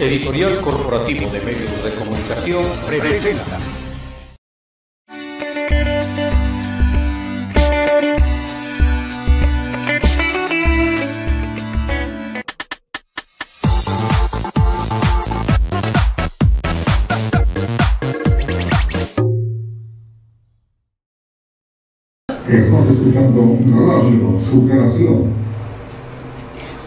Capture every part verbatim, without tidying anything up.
Editorial Corporativo de Medios de Comunicación presenta. Estamos escuchando Radio Superación.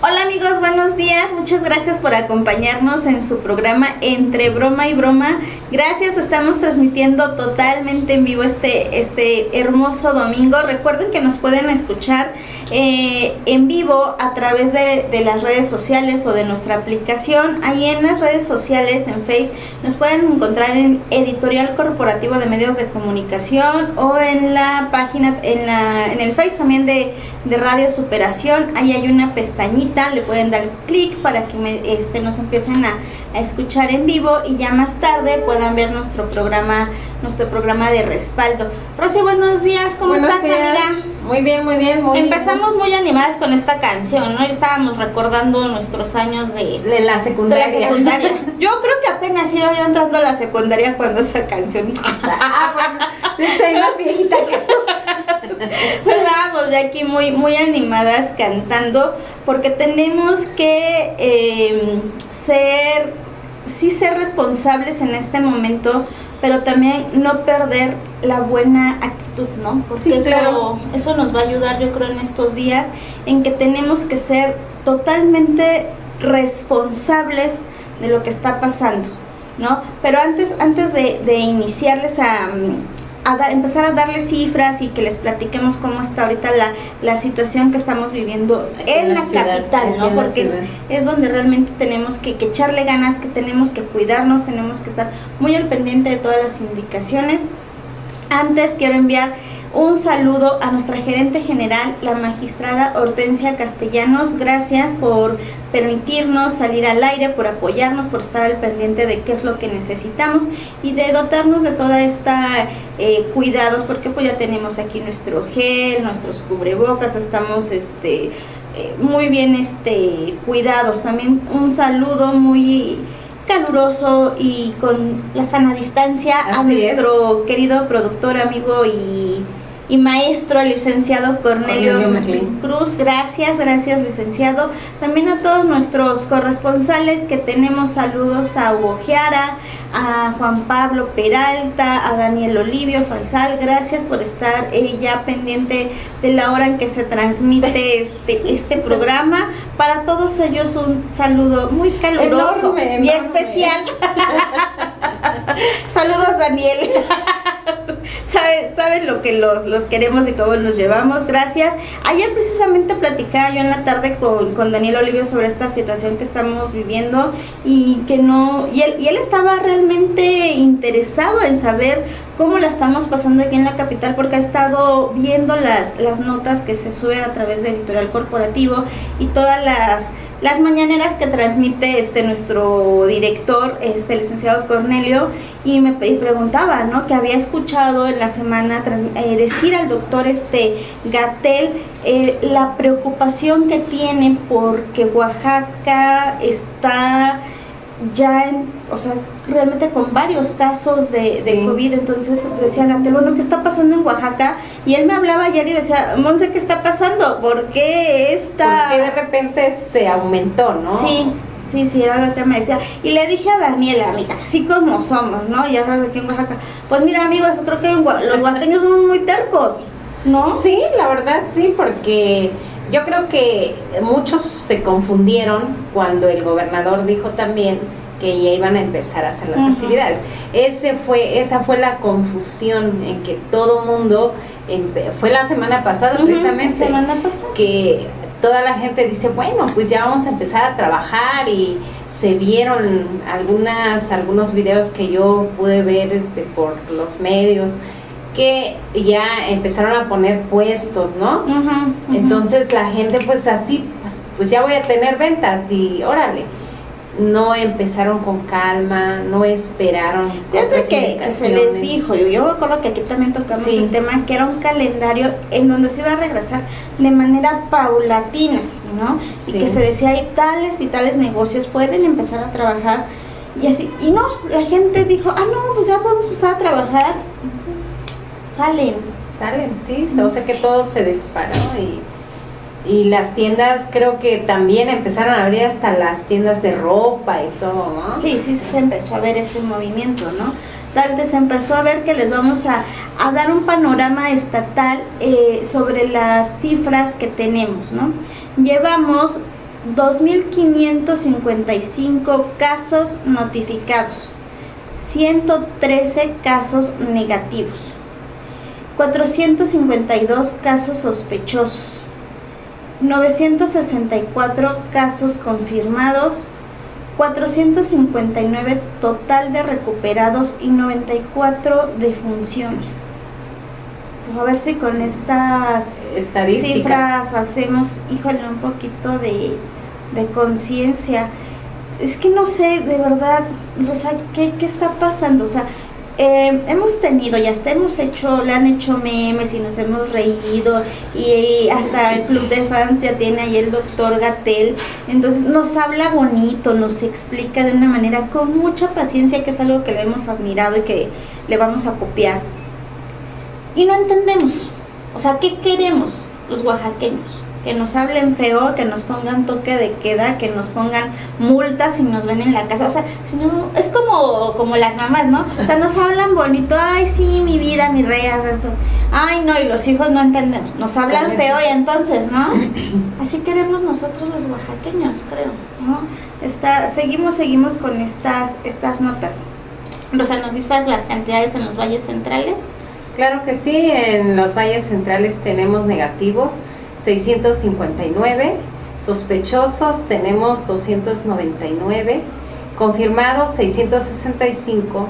Hola amigos, buenos días. Muchas gracias por acompañarnos en su programa Entre Broma y Broma. Gracias, estamos transmitiendo totalmente en vivo este, este hermoso domingo. Recuerden que nos pueden escuchar eh, en vivo a través de, de las redes sociales o de nuestra aplicación. Ahí en las redes sociales, en Face, nos pueden encontrar en Editorial Corporativo de Medios de Comunicación o en la página, en, la, en el Face también de, de Radio Superación. Ahí hay una pestañita, le pueden dar clic para que me, este, nos empiecen a, a escuchar en vivo y ya más tarde puedan ver nuestro programa, nuestro programa de respaldo. Rosy, buenos días, ¿cómo buenos estás, días. amiga? Muy bien, muy bien. Muy Empezamos bien. muy animadas con esta canción, ¿no? Estábamos recordando nuestros años de, de la secundaria. De la secundaria. Yo creo que apenas iba yo entrando a la secundaria cuando esa canción. Ah, bueno, estoy más viejita que tú. Estábamos de aquí muy, muy animadas cantando porque tenemos que eh, ser, sí ser responsables en este momento, pero también no perder la buena actitud, ¿no? Porque sí, eso, claro. eso nos va a ayudar, yo creo, en estos días, en que tenemos que ser totalmente responsables de lo que está pasando, ¿no? Pero antes, antes de, de iniciarles a, a da, empezar a darles cifras y que les platiquemos cómo está ahorita la, la situación que estamos viviendo en, en la, la ciudad, capital, ¿no? Porque es, es donde realmente tenemos que, que echarle ganas, que tenemos que cuidarnos, tenemos que estar muy al pendiente de todas las indicaciones. Antes quiero enviar un saludo a nuestra gerente general, la magistrada Hortensia Castellanos. Gracias por permitirnos salir al aire, por apoyarnos, por estar al pendiente de qué es lo que necesitamos y de dotarnos de toda esta eh, cuidados, porque pues ya tenemos aquí nuestro gel, nuestros cubrebocas, estamos este eh, muy bien este cuidados. También un saludo muy caluroso y con la sana distancia Así a nuestro es. querido productor, amigo y, y maestro, licenciado Cornelio Merlín Cruz. Gracias, gracias licenciado. También a todos nuestros corresponsales que tenemos, saludos a Hugo Giara, a Juan Pablo Peralta, a Daniel Olivio Faisal. Gracias por estar eh, ya pendiente de la hora en que se transmite este, este programa. Para todos ellos un saludo muy caluroso enorme, enorme. y especial. Saludos, Daniel. Saben sabe lo que los, los queremos y cómo nos llevamos. Gracias. Ayer precisamente platicaba yo en la tarde con, con Daniel Olivio sobre esta situación que estamos viviendo y que no y él, y él estaba realmente interesado en saber cómo la estamos pasando aquí en la capital, porque ha estado viendo las, las notas que se suben a través de Editorial Corporativo y todas las, las mañaneras que transmite este nuestro director, este licenciado Cornelio, y me y preguntaba, ¿no?, que había escuchado en la semana eh, decir al doctor este Gatell eh, la preocupación que tiene porque Oaxaca está ya en, o sea, realmente con varios casos de, de sí. COVID. Entonces decía Gatell, bueno, ¿qué está pasando en Oaxaca? Y él me hablaba ayer y me decía, Monse, ¿qué está pasando? ¿Por qué esta...? Porque de repente se aumentó, ¿no? Sí, sí, sí, era lo que me decía. Y le dije a Daniela, amiga, así como somos, ¿no? Ya sabes, aquí en Oaxaca. Pues mira, amigos, creo que los oaxaqueños son muy tercos, ¿no? Sí, la verdad, sí, porque... yo creo que muchos se confundieron cuando el gobernador dijo también que ya iban a empezar a hacer las Ajá. actividades. Ese fue, esa fue la confusión en que todo mundo, fue la semana pasada Ajá, precisamente, la semana pasada. que toda la gente dice, bueno, pues ya vamos a empezar a trabajar, y se vieron algunas algunos videos que yo pude ver este, por los medios, que ya empezaron a poner puestos, ¿no? Uh-huh, uh-huh. Entonces la gente pues así, pues, pues ya voy a tener ventas y órale. No empezaron con calma, no esperaron. Fíjate que, que se les dijo, yo, yo me acuerdo que aquí también tocamos sí. el tema, que era un calendario en donde se iba a regresar de manera paulatina, ¿no? Sí. Y que se decía, hay tales y tales negocios, pueden empezar a trabajar. Y así, y no, la gente dijo, ah, no, pues ya podemos empezar a trabajar. Salen. Salen, sí, o sea que todo se disparó y, y las tiendas, creo que también empezaron a abrir hasta las tiendas de ropa y todo, ¿no? Sí, sí, se empezó a ver ese movimiento, ¿no? Tal vez se empezó a ver que les vamos a, a dar un panorama estatal eh, sobre las cifras que tenemos, ¿no? Llevamos dos mil quinientos cincuenta y cinco casos notificados, ciento trece casos negativos, cuatrocientos cincuenta y dos casos sospechosos, novecientos sesenta y cuatro casos confirmados, cuatrocientos cincuenta y nueve total de recuperados y noventa y cuatro defunciones. A ver si con estas cifras hacemos, híjole, un poquito de, de conciencia. Es que no sé, de verdad, Rosa, ¿qué, qué está pasando? O sea, eh, hemos tenido, ya hasta hemos hecho, le han hecho memes y nos hemos reído, y, y hasta el club de fans ya tiene ahí el doctor Gatell. Entonces nos habla bonito, nos explica de una manera con mucha paciencia, que es algo que le hemos admirado y que le vamos a copiar. Y no entendemos, o sea, ¿qué queremos los oaxaqueños? Que nos hablen feo, que nos pongan toque de queda, que nos pongan multas si nos ven en la casa. O sea, no, es como, como las mamás, ¿no? O sea, nos hablan bonito, ay, sí, mi vida, mi rey, eso. Ay, no, y los hijos no entendemos, nos hablan feo y entonces, ¿no? Así queremos nosotros los oaxaqueños, creo, ¿no? Está, seguimos, seguimos con estas, estas notas. O sea, ¿nos dices las cantidades en los valles centrales? Claro que sí, en los valles centrales tenemos negativos seiscientos cincuenta y nueve, sospechosos tenemos doscientos noventa y nueve, confirmados seiscientos sesenta y cinco,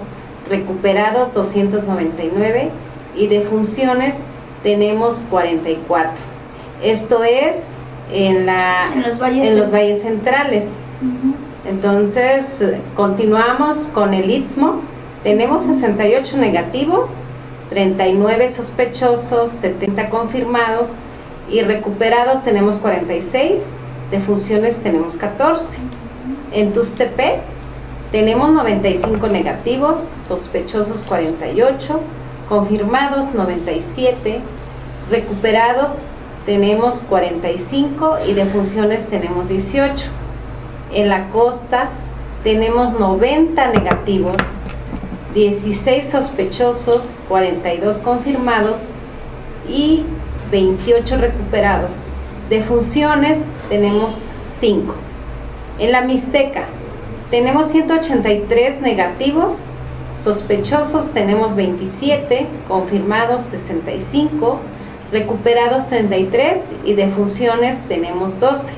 recuperados doscientos noventa y nueve y defunciones tenemos cuarenta y cuatro. Esto es en, la, en, los, valles en los valles centrales. Uh-huh. Entonces, continuamos con el Istmo, tenemos sesenta y ocho negativos, treinta y nueve sospechosos, setenta confirmados y recuperados tenemos cuarenta y seis, defunciones tenemos catorce. En Tuxtepec tenemos noventa y cinco negativos, sospechosos cuarenta y ocho, confirmados noventa y siete, recuperados tenemos cuarenta y cinco y defunciones tenemos dieciocho. En La Costa tenemos noventa negativos, dieciséis sospechosos, cuarenta y dos confirmados y veintiocho recuperados. Defunciones tenemos cinco. En la Mixteca tenemos ciento ochenta y tres negativos, sospechosos tenemos veintisiete, confirmados sesenta y cinco, recuperados treinta y tres y defunciones tenemos doce.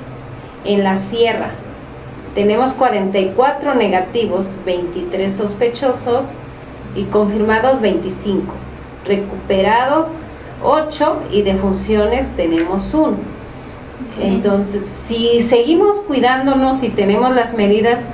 En la Sierra tenemos cuarenta y cuatro negativos, veintitrés sospechosos y confirmados veinticinco. Recuperados ocho y defunciones tenemos uno. Okay. Entonces, si seguimos cuidándonos y tenemos las medidas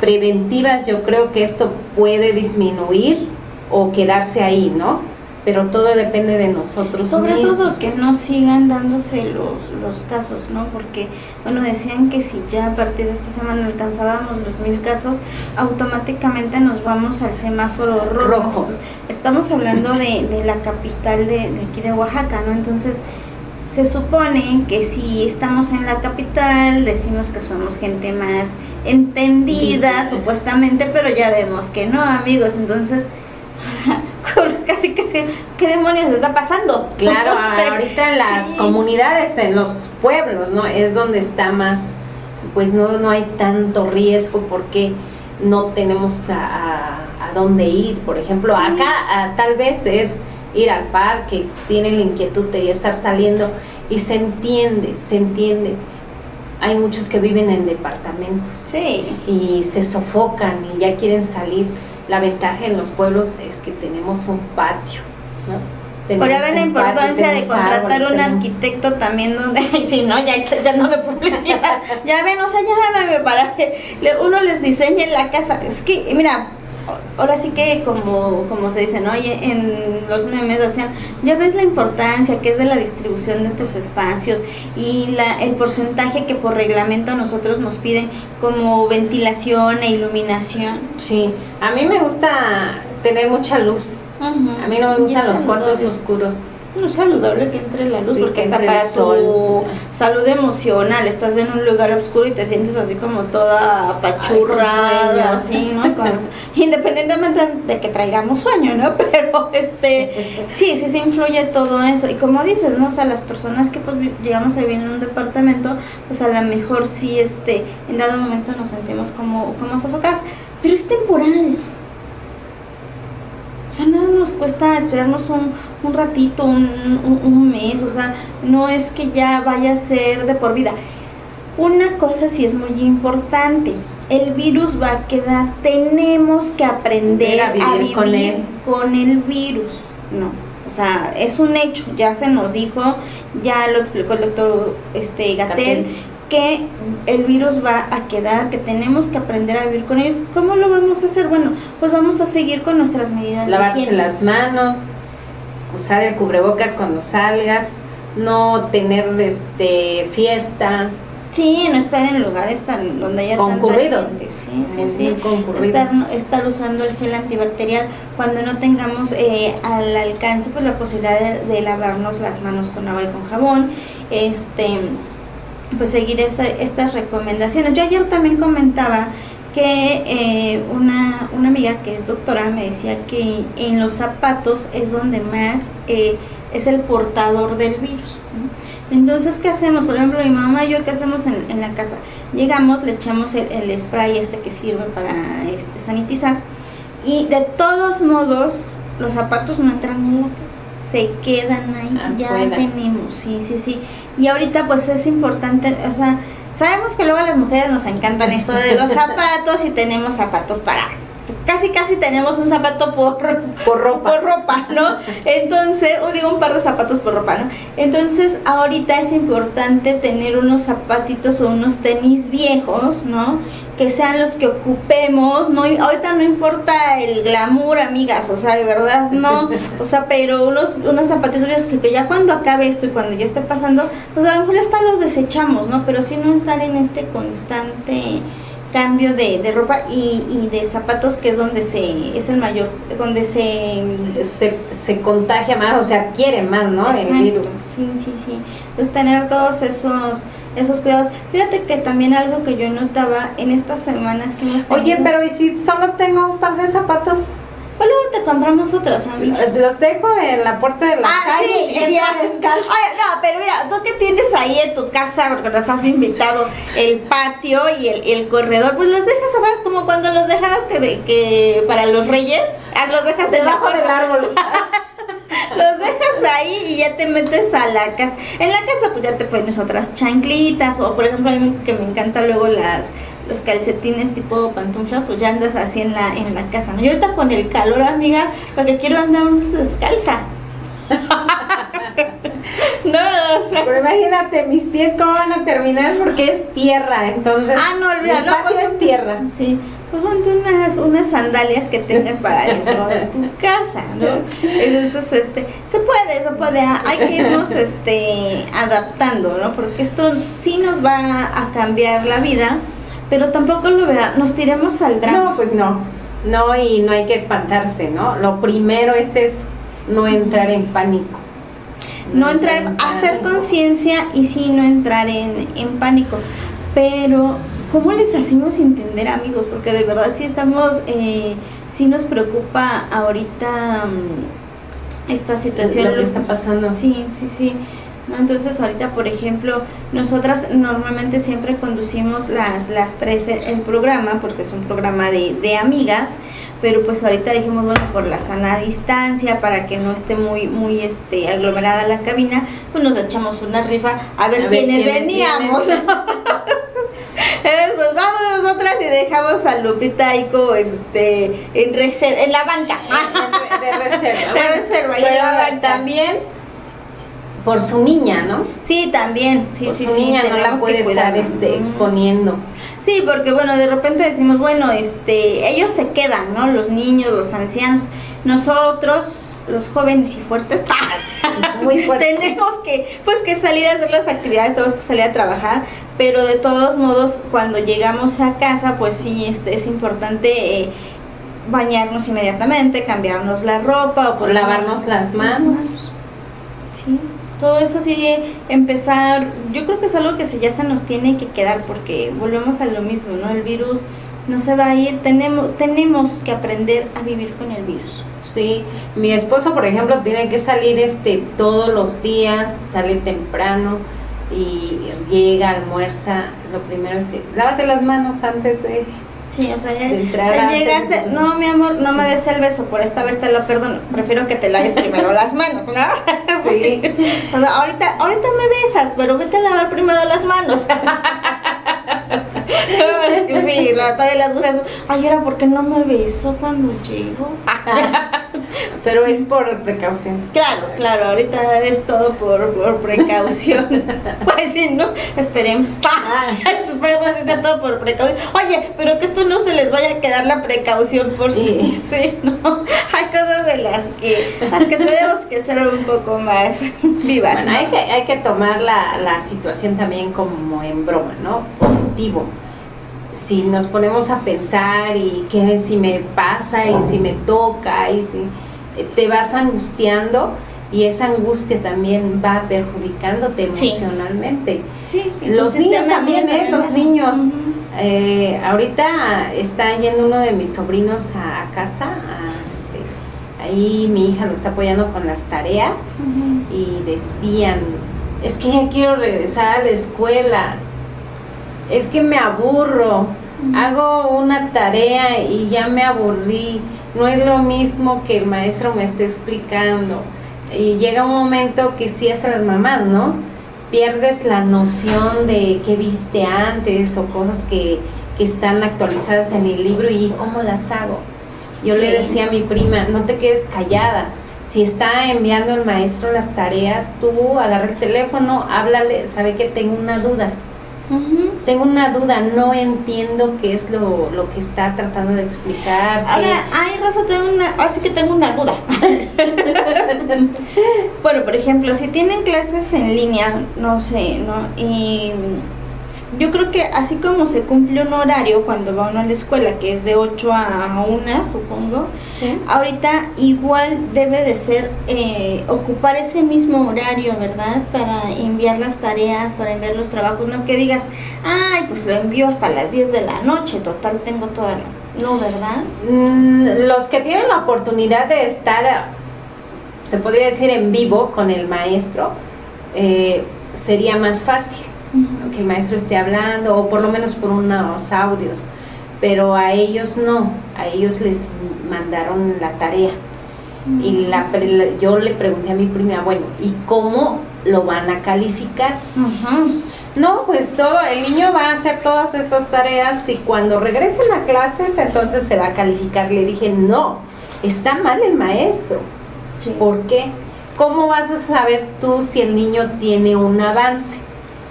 preventivas, yo creo que esto puede disminuir o quedarse ahí, ¿no? Pero todo depende de nosotros sobre mismos. Todo que no sigan dándose los, los casos, ¿no? Porque, bueno, decían que si ya a partir de esta semana alcanzábamos los mil casos, automáticamente nos vamos al semáforo rojo. rojo. Estamos hablando de, de la capital de, de aquí de Oaxaca, ¿no? Entonces, se supone que si estamos en la capital, decimos que somos gente más entendida, sí, supuestamente, pero ya vemos que no, amigos, entonces... casi casi ¿qué demonios está pasando? Claro, ahorita en las sí. comunidades, en los pueblos, ¿no? Es donde está más, pues no, no hay tanto riesgo porque no tenemos a, a, a dónde ir. Por ejemplo, sí. acá a, tal vez es ir al parque, tienen la inquietud de estar saliendo y se entiende, se entiende. Hay muchos que viven en departamentos sí. y se sofocan y ya quieren salir. La ventaja en los pueblos es que tenemos un patio, ¿no? Por ahí la importancia patio, de contratar árboles, un arquitecto también donde, si no, ya, ya no me publicidad, ya ven, o sea, ya me para que uno les diseñe la casa. Es que, mira, ahora sí que como, como se dice, ¿no? Y en los memes hacían, ya ves la importancia que es de la distribución de tus espacios y la, el porcentaje que por reglamento a nosotros nos piden como ventilación e iluminación. Sí, a mí me gusta tener mucha luz, uh-huh. a mí no me gustan ya los cuartos oscuros. No, saludable que entre la luz, sí, porque está para tu salud emocional. Estás en un lugar oscuro y te sientes así como toda pachurrada, así, ¿no? Con, independientemente de que traigamos sueño, ¿no? Pero este sí, sí se influye todo eso. Y como dices, ¿no? O sea, las personas que pues llegamos a vivir en un departamento, pues a lo mejor sí, este, en dado momento nos sentimos como, como sofocadas, pero es temporal. O sea, nada nos cuesta esperarnos un, un ratito, un, un, un mes, o sea, no es que ya vaya a ser de por vida. Una cosa sí es muy importante, el virus va a quedar, tenemos que aprender a vivir, a vivir con, él. con el virus, no, o sea, es un hecho, ya se nos dijo, ya lo explicó el doctor este, Gatell, que el virus va a quedar, que tenemos que aprender a vivir con ellos. ¿Cómo lo vamos a hacer? Bueno, pues vamos a seguir con nuestras medidas. Lavarse las manos, usar el cubrebocas cuando salgas, no tener este fiesta. Sí, no estar en lugares tan donde haya concurridos. Tanta gente. Sí, sí, sí. Muy concurridos. Estar, estar usando el gel antibacterial cuando no tengamos eh, al alcance pues la posibilidad de, de lavarnos las manos con agua y con jabón. Este... pues seguir esta, estas recomendaciones. Yo ayer también comentaba que eh, una, una amiga que es doctora me decía que en los zapatos es donde más eh, es el portador del virus, ¿no? Entonces, ¿qué hacemos? Por ejemplo, mi mamá y yo, ¿qué hacemos en, en la casa? Llegamos, le echamos el, el spray este que sirve para este sanitizar y de todos modos los zapatos no entran en la casa. Se quedan ahí, ah, ya buena. tenemos, sí, sí, sí. Y ahorita pues es importante, o sea, sabemos que luego a las mujeres nos encantan esto de los zapatos y tenemos zapatos para, casi casi tenemos un zapato por, por, ropa. por ropa, ¿no? Entonces, o digo un par de zapatos por ropa, ¿no? Entonces ahorita es importante tener unos zapatitos o unos tenis viejos, ¿no? Que sean los que ocupemos, no, ahorita no importa el glamour, amigas, o sea, de verdad, no, o sea, pero unos, unos zapatitos que, que ya cuando acabe esto y cuando ya esté pasando, pues a lo mejor hasta los desechamos, ¿no? Pero sí no estar en este constante cambio de, de ropa y, y de zapatos, que es donde se, es el mayor, donde se... Se, se contagia más, o se adquiere más, ¿no? Exacto, el virus. Sí, sí, sí. Pues tener todos esos... esos cuidados. Fíjate que también algo que yo notaba en estas semanas que hemos tenido... Oye, pero ¿y si solo tengo un par de zapatos? Pues luego te compramos otros, amiga. Los dejo en la puerta de la ah, calle sí, y ya descalzo. Oye, no, pero mira, tú que tienes ahí en tu casa, porque nos has invitado el patio y el, el corredor, pues los dejas afuera, como cuando los dejabas que, de, que para los reyes, los dejas debajo del árbol. Los dejas ahí y ya te metes a la casa. En la casa pues ya te pones otras chanclitas o por ejemplo a mí que me encanta luego las los calcetines tipo pantufla, pues ya andas así en la en la casa. ¿No? Yo ahorita con el calor, amiga, lo que quiero andar unos descalza. No, o sea, pero imagínate mis pies cómo van a terminar porque es tierra, entonces. Ah, no, olvídalo, no, pues, es tierra. Sí. Pues ponte unas, unas sandalias que tengas para dentro de tu casa, ¿no? Entonces, este, se puede, se puede, hay que irnos este, adaptando, ¿no? Porque esto sí nos va a cambiar la vida, pero tampoco lo vea, nos tiremos al drama. No, pues no, no, y no hay que espantarse, ¿no? Lo primero es, es no entrar en pánico. No, no entrar, en hacer conciencia y sí no entrar en, en pánico, pero... ¿Cómo les hacemos entender, amigos? Porque de verdad sí estamos, eh, sí nos preocupa ahorita um, esta situación. Lo que está pasando. Sí, sí, sí. No, entonces ahorita, por ejemplo, nosotras normalmente siempre conducimos las, las tres el, el programa, porque es un programa de, de amigas, pero pues ahorita dijimos, bueno, por la sana distancia, para que no esté muy muy este aglomerada la cabina, pues nos echamos una rifa a ver, a ver quiénes, quiénes veníamos. Quiénes. Pues vamos nosotras y dejamos a Lupita ahí como este en reserva, en la banca. De, de reserva. De bueno, reserva. Pero también por su niña, ¿no? Sí, también. Sí, por sí, su sí, niña no la puede estar este, exponiendo. Sí, porque bueno, de repente decimos, bueno, este, ellos se quedan, ¿no? Los niños, los ancianos. Nosotros, los jóvenes y fuertes, muy fuertes, tenemos que, pues, que salir a hacer las actividades, tenemos que salir a trabajar, pero de todos modos, cuando llegamos a casa, pues sí, este, es importante eh, bañarnos inmediatamente, cambiarnos la ropa o por lavarnos las manos. Sí, todo eso sí, empezar, yo creo que es algo que se, ya se nos tiene que quedar, porque volvemos a lo mismo, ¿no? El virus no se va a ir, tenemos, tenemos que aprender a vivir con el virus. Sí, mi esposo, por ejemplo, tiene que salir este todos los días, sale temprano y llega, almuerza, lo primero es que, lávate las manos antes de... Sí, o sea, ya, ya llegaste, antes, no mi amor, no me des el beso, por esta vez te lo perdono, prefiero que te laves primero las manos, ¿no? Sí. O sea, ahorita, ahorita me besas, pero vete a lavar primero las manos. Sí, la batalla de las brujas. Ay, ¿ahora por qué no me beso cuando llego? Pero es por precaución. Claro, claro, ahorita es todo por, por precaución. Pues sí, ¿no? Esperemos. Esperemos que sea todo por precaución. Oye, pero que esto no se les vaya a quedar la precaución por sí. Sí, sí, ¿no? Hay cosas de las que, las que tenemos que ser un poco más vivas. Bueno, ¿no? hay, que, hay que tomar la, la situación también como en broma, ¿no? Positivo. Si nos ponemos a pensar y qué si me pasa y si me toca y si te vas angustiando, y esa angustia también va perjudicándote emocionalmente. Sí. Sí, los niños también, ¿eh? Los niños. Uh-huh. eh, ahorita está yendo uno de mis sobrinos a, a casa, a, este, ahí mi hija lo está apoyando con las tareas. Uh-huh. Y decían, es que ya quiero regresar a la escuela. Es que me aburro, hago una tarea y ya me aburrí, no es lo mismo que el maestro me esté explicando. Y llega un momento que sí es a las mamás, ¿no? Pierdes la noción de qué viste antes o cosas que, que están actualizadas en el libro y cómo las hago. Yo sí. Le decía a mi prima, no te quedes callada. Si está enviando el maestro las tareas, tú agarra el teléfono, háblale, sabe que tengo una duda. Uh-huh. Tengo una duda, no entiendo qué es lo, lo que está tratando de explicar. Ahora, ay Rosa, tengo una, ahora sí que tengo una duda. Bueno, por ejemplo, si tienen clases en línea, no sé, ¿no? Y yo creo que así como se cumple un horario cuando va uno a la escuela, que es de ocho a una, supongo, ¿sí? Ahorita igual debe de ser, eh, ocupar ese mismo horario, ¿verdad? Para enviar las tareas, para enviar los trabajos, no que digas, ay, pues lo envío hasta las diez de la noche, total, tengo toda la... No, ¿verdad? Mm, los que tienen la oportunidad de estar, se podría decir, en vivo con el maestro, eh, sería más fácil. Uh-huh. Que el maestro esté hablando o por lo menos por unos audios, pero a ellos no, a ellos les mandaron la tarea. Uh-huh. Y la, la, yo le pregunté a mi prima, bueno, ¿y cómo lo van a calificar? Uh-huh. No, pues todo, el niño va a hacer todas estas tareas y cuando regresen a clases entonces se va a calificar. Le dije, no, está mal el maestro. Sí. ¿Por qué? ¿Cómo vas a saber tú si el niño tiene un avance?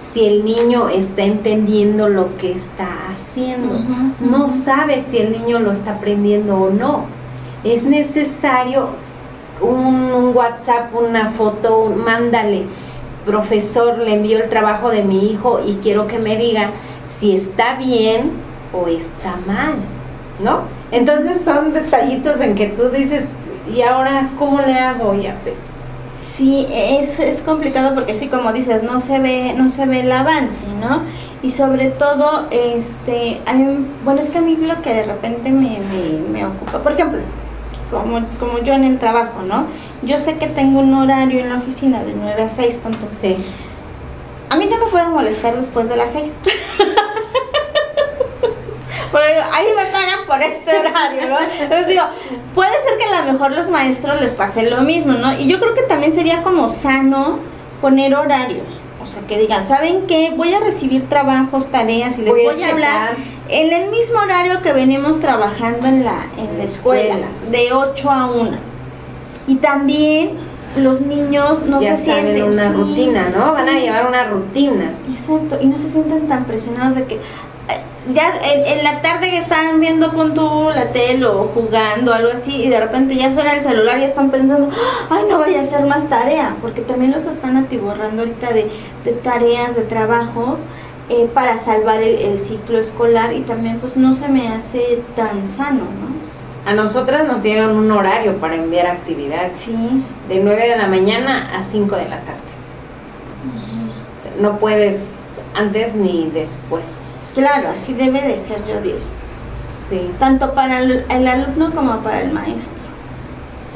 Si el niño está entendiendo lo que está haciendo. Uh-huh. No sabe si el niño lo está aprendiendo o no. Es necesario un, un WhatsApp, una foto, un, mándale, profesor, le envío el trabajo de mi hijo y quiero que me diga si está bien o está mal, ¿no? Entonces son detallitos en que tú dices, ¿y ahora cómo le hago? Ya, sí, es, es complicado porque sí, como dices, no se ve, no se ve el avance, ¿no? Y sobre todo, este, a mí, bueno, es que a mí lo que de repente me, me, me ocupa, por ejemplo, como, como yo en el trabajo, ¿no? Yo sé que tengo un horario en la oficina de nueve a seis, punto. Sí. A mí no me pueden molestar después de las seis. Por eso, ahí me pagan por este horario, ¿no? Entonces digo, puede ser que a lo mejor los maestros les pase lo mismo, ¿no? Y yo creo que también sería como sano poner horarios. O sea, que digan, ¿saben qué? Voy a recibir trabajos, tareas y les voy, voy a hablar en el mismo horario que venimos trabajando en la, en la escuela, de ocho a una. Y también los niños no ya se sienten en una sí, rutina, ¿no? Van sí. a llevar una rutina. Exacto, y no se sientan tan presionados de que ya en, en la tarde que están viendo con tu la tele o jugando algo así y de repente ya suena el celular y están pensando, ay, no vaya a hacer más tarea, porque también los están atiborrando ahorita de, de tareas, de trabajos, eh, para salvar el, el ciclo escolar, y también pues no se me hace tan sano, ¿no? A nosotras nos dieron un horario para enviar actividades, sí, de nueve de la mañana a cinco de la tarde. Uh-huh. No puedes antes ni después. Claro, así debe de ser, yo digo. Sí. Tanto para el, el alumno como para el maestro.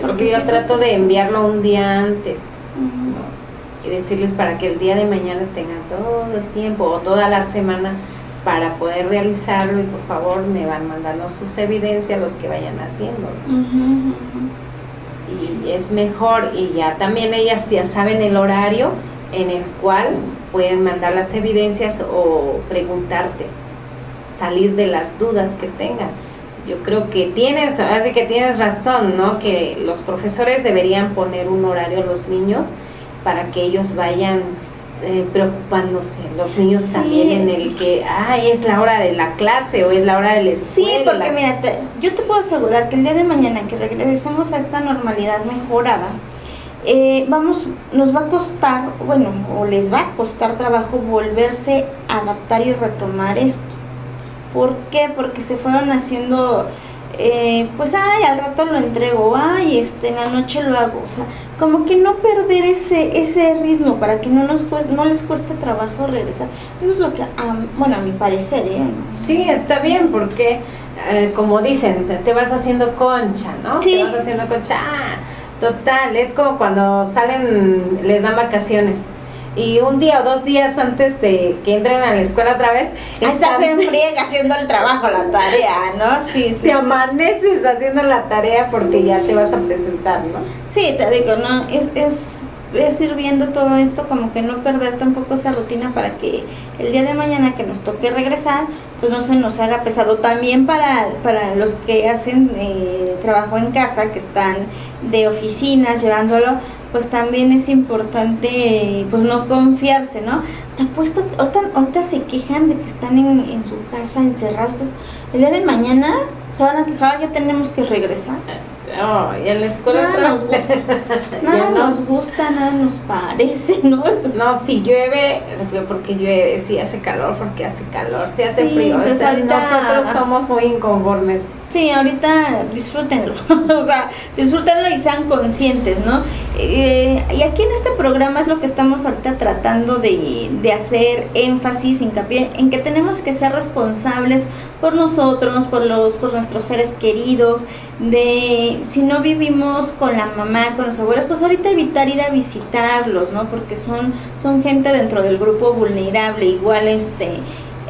Porque, Porque yo sí trato de enviarlo un día antes, uh-huh, ¿no? Y decirles para que el día de mañana tengan todo el tiempo o toda la semana para poder realizarlo, y por favor me van mandando sus evidencias los que vayan haciendo. Uh-huh, uh-huh. Y es mejor, y ya también ellas ya saben el horario en el cual pueden mandar las evidencias o preguntarte, salir de las dudas que tengan. Yo creo que tienes, así que tienes razón, ¿no? Que los profesores deberían poner un horario a los niños para que ellos vayan Eh, preocupándose, los niños sí. también en el que, ah, es la hora de la clase o es la hora de la escuela. Sí, porque mira, te, yo te puedo asegurar que el día de mañana que regresemos a esta normalidad mejorada, eh, vamos, nos va a costar, bueno, o les va a costar trabajo volverse a adaptar y retomar esto. ¿Por qué? Porque se fueron haciendo, eh, pues, ay, al rato lo entrego, ay, este, en la noche lo hago, o sea, como que no perder ese ese ritmo para que no nos cueste, no les cueste trabajo regresar. Eso es lo que, um, bueno, a mi parecer, ¿eh? Sí, está bien, porque eh, como dicen, te, te vas haciendo concha, ¿no? Sí. Te vas haciendo concha. Ah, total, es como cuando salen, les dan vacaciones. Y un día o dos días antes de que entren a la escuela otra vez, estás en friega haciendo el trabajo, la tarea, ¿no? Sí, sí. Te amaneces haciendo la tarea porque ya te vas a presentar, ¿no? Sí, te digo, no, es, es, es ir viendo todo esto, como que no perder tampoco esa rutina para que el día de mañana que nos toque regresar, pues no se nos haga pesado. También para, para los que hacen eh, trabajo en casa, que están de oficinas llevándolo, pues también es importante, pues, no confiarse, ¿no? Te apuesto, ahorita, ahorita se quejan de que están en, en su casa encerrados. Entonces, el día de mañana se van a quejar, ya tenemos que regresar. Oh, y en la escuela nada nos gusta, nada no. nos gusta, nada nos parece, ¿no? Entonces, no, si llueve, porque llueve, si hace calor, porque hace calor, si hace sí, frío. Entonces, o sea, ahorita nosotros somos muy inconformes. Sí, ahorita disfrútenlo, o sea, disfrútenlo y sean conscientes, ¿no? Eh, y aquí en este programa es lo que estamos ahorita tratando de, de hacer énfasis, hincapié, en que tenemos que ser responsables por nosotros, por los, por nuestros seres queridos, de si no vivimos con la mamá, con los abuelos, pues ahorita evitar ir a visitarlos, ¿no? Porque son, son gente dentro del grupo vulnerable, igual este...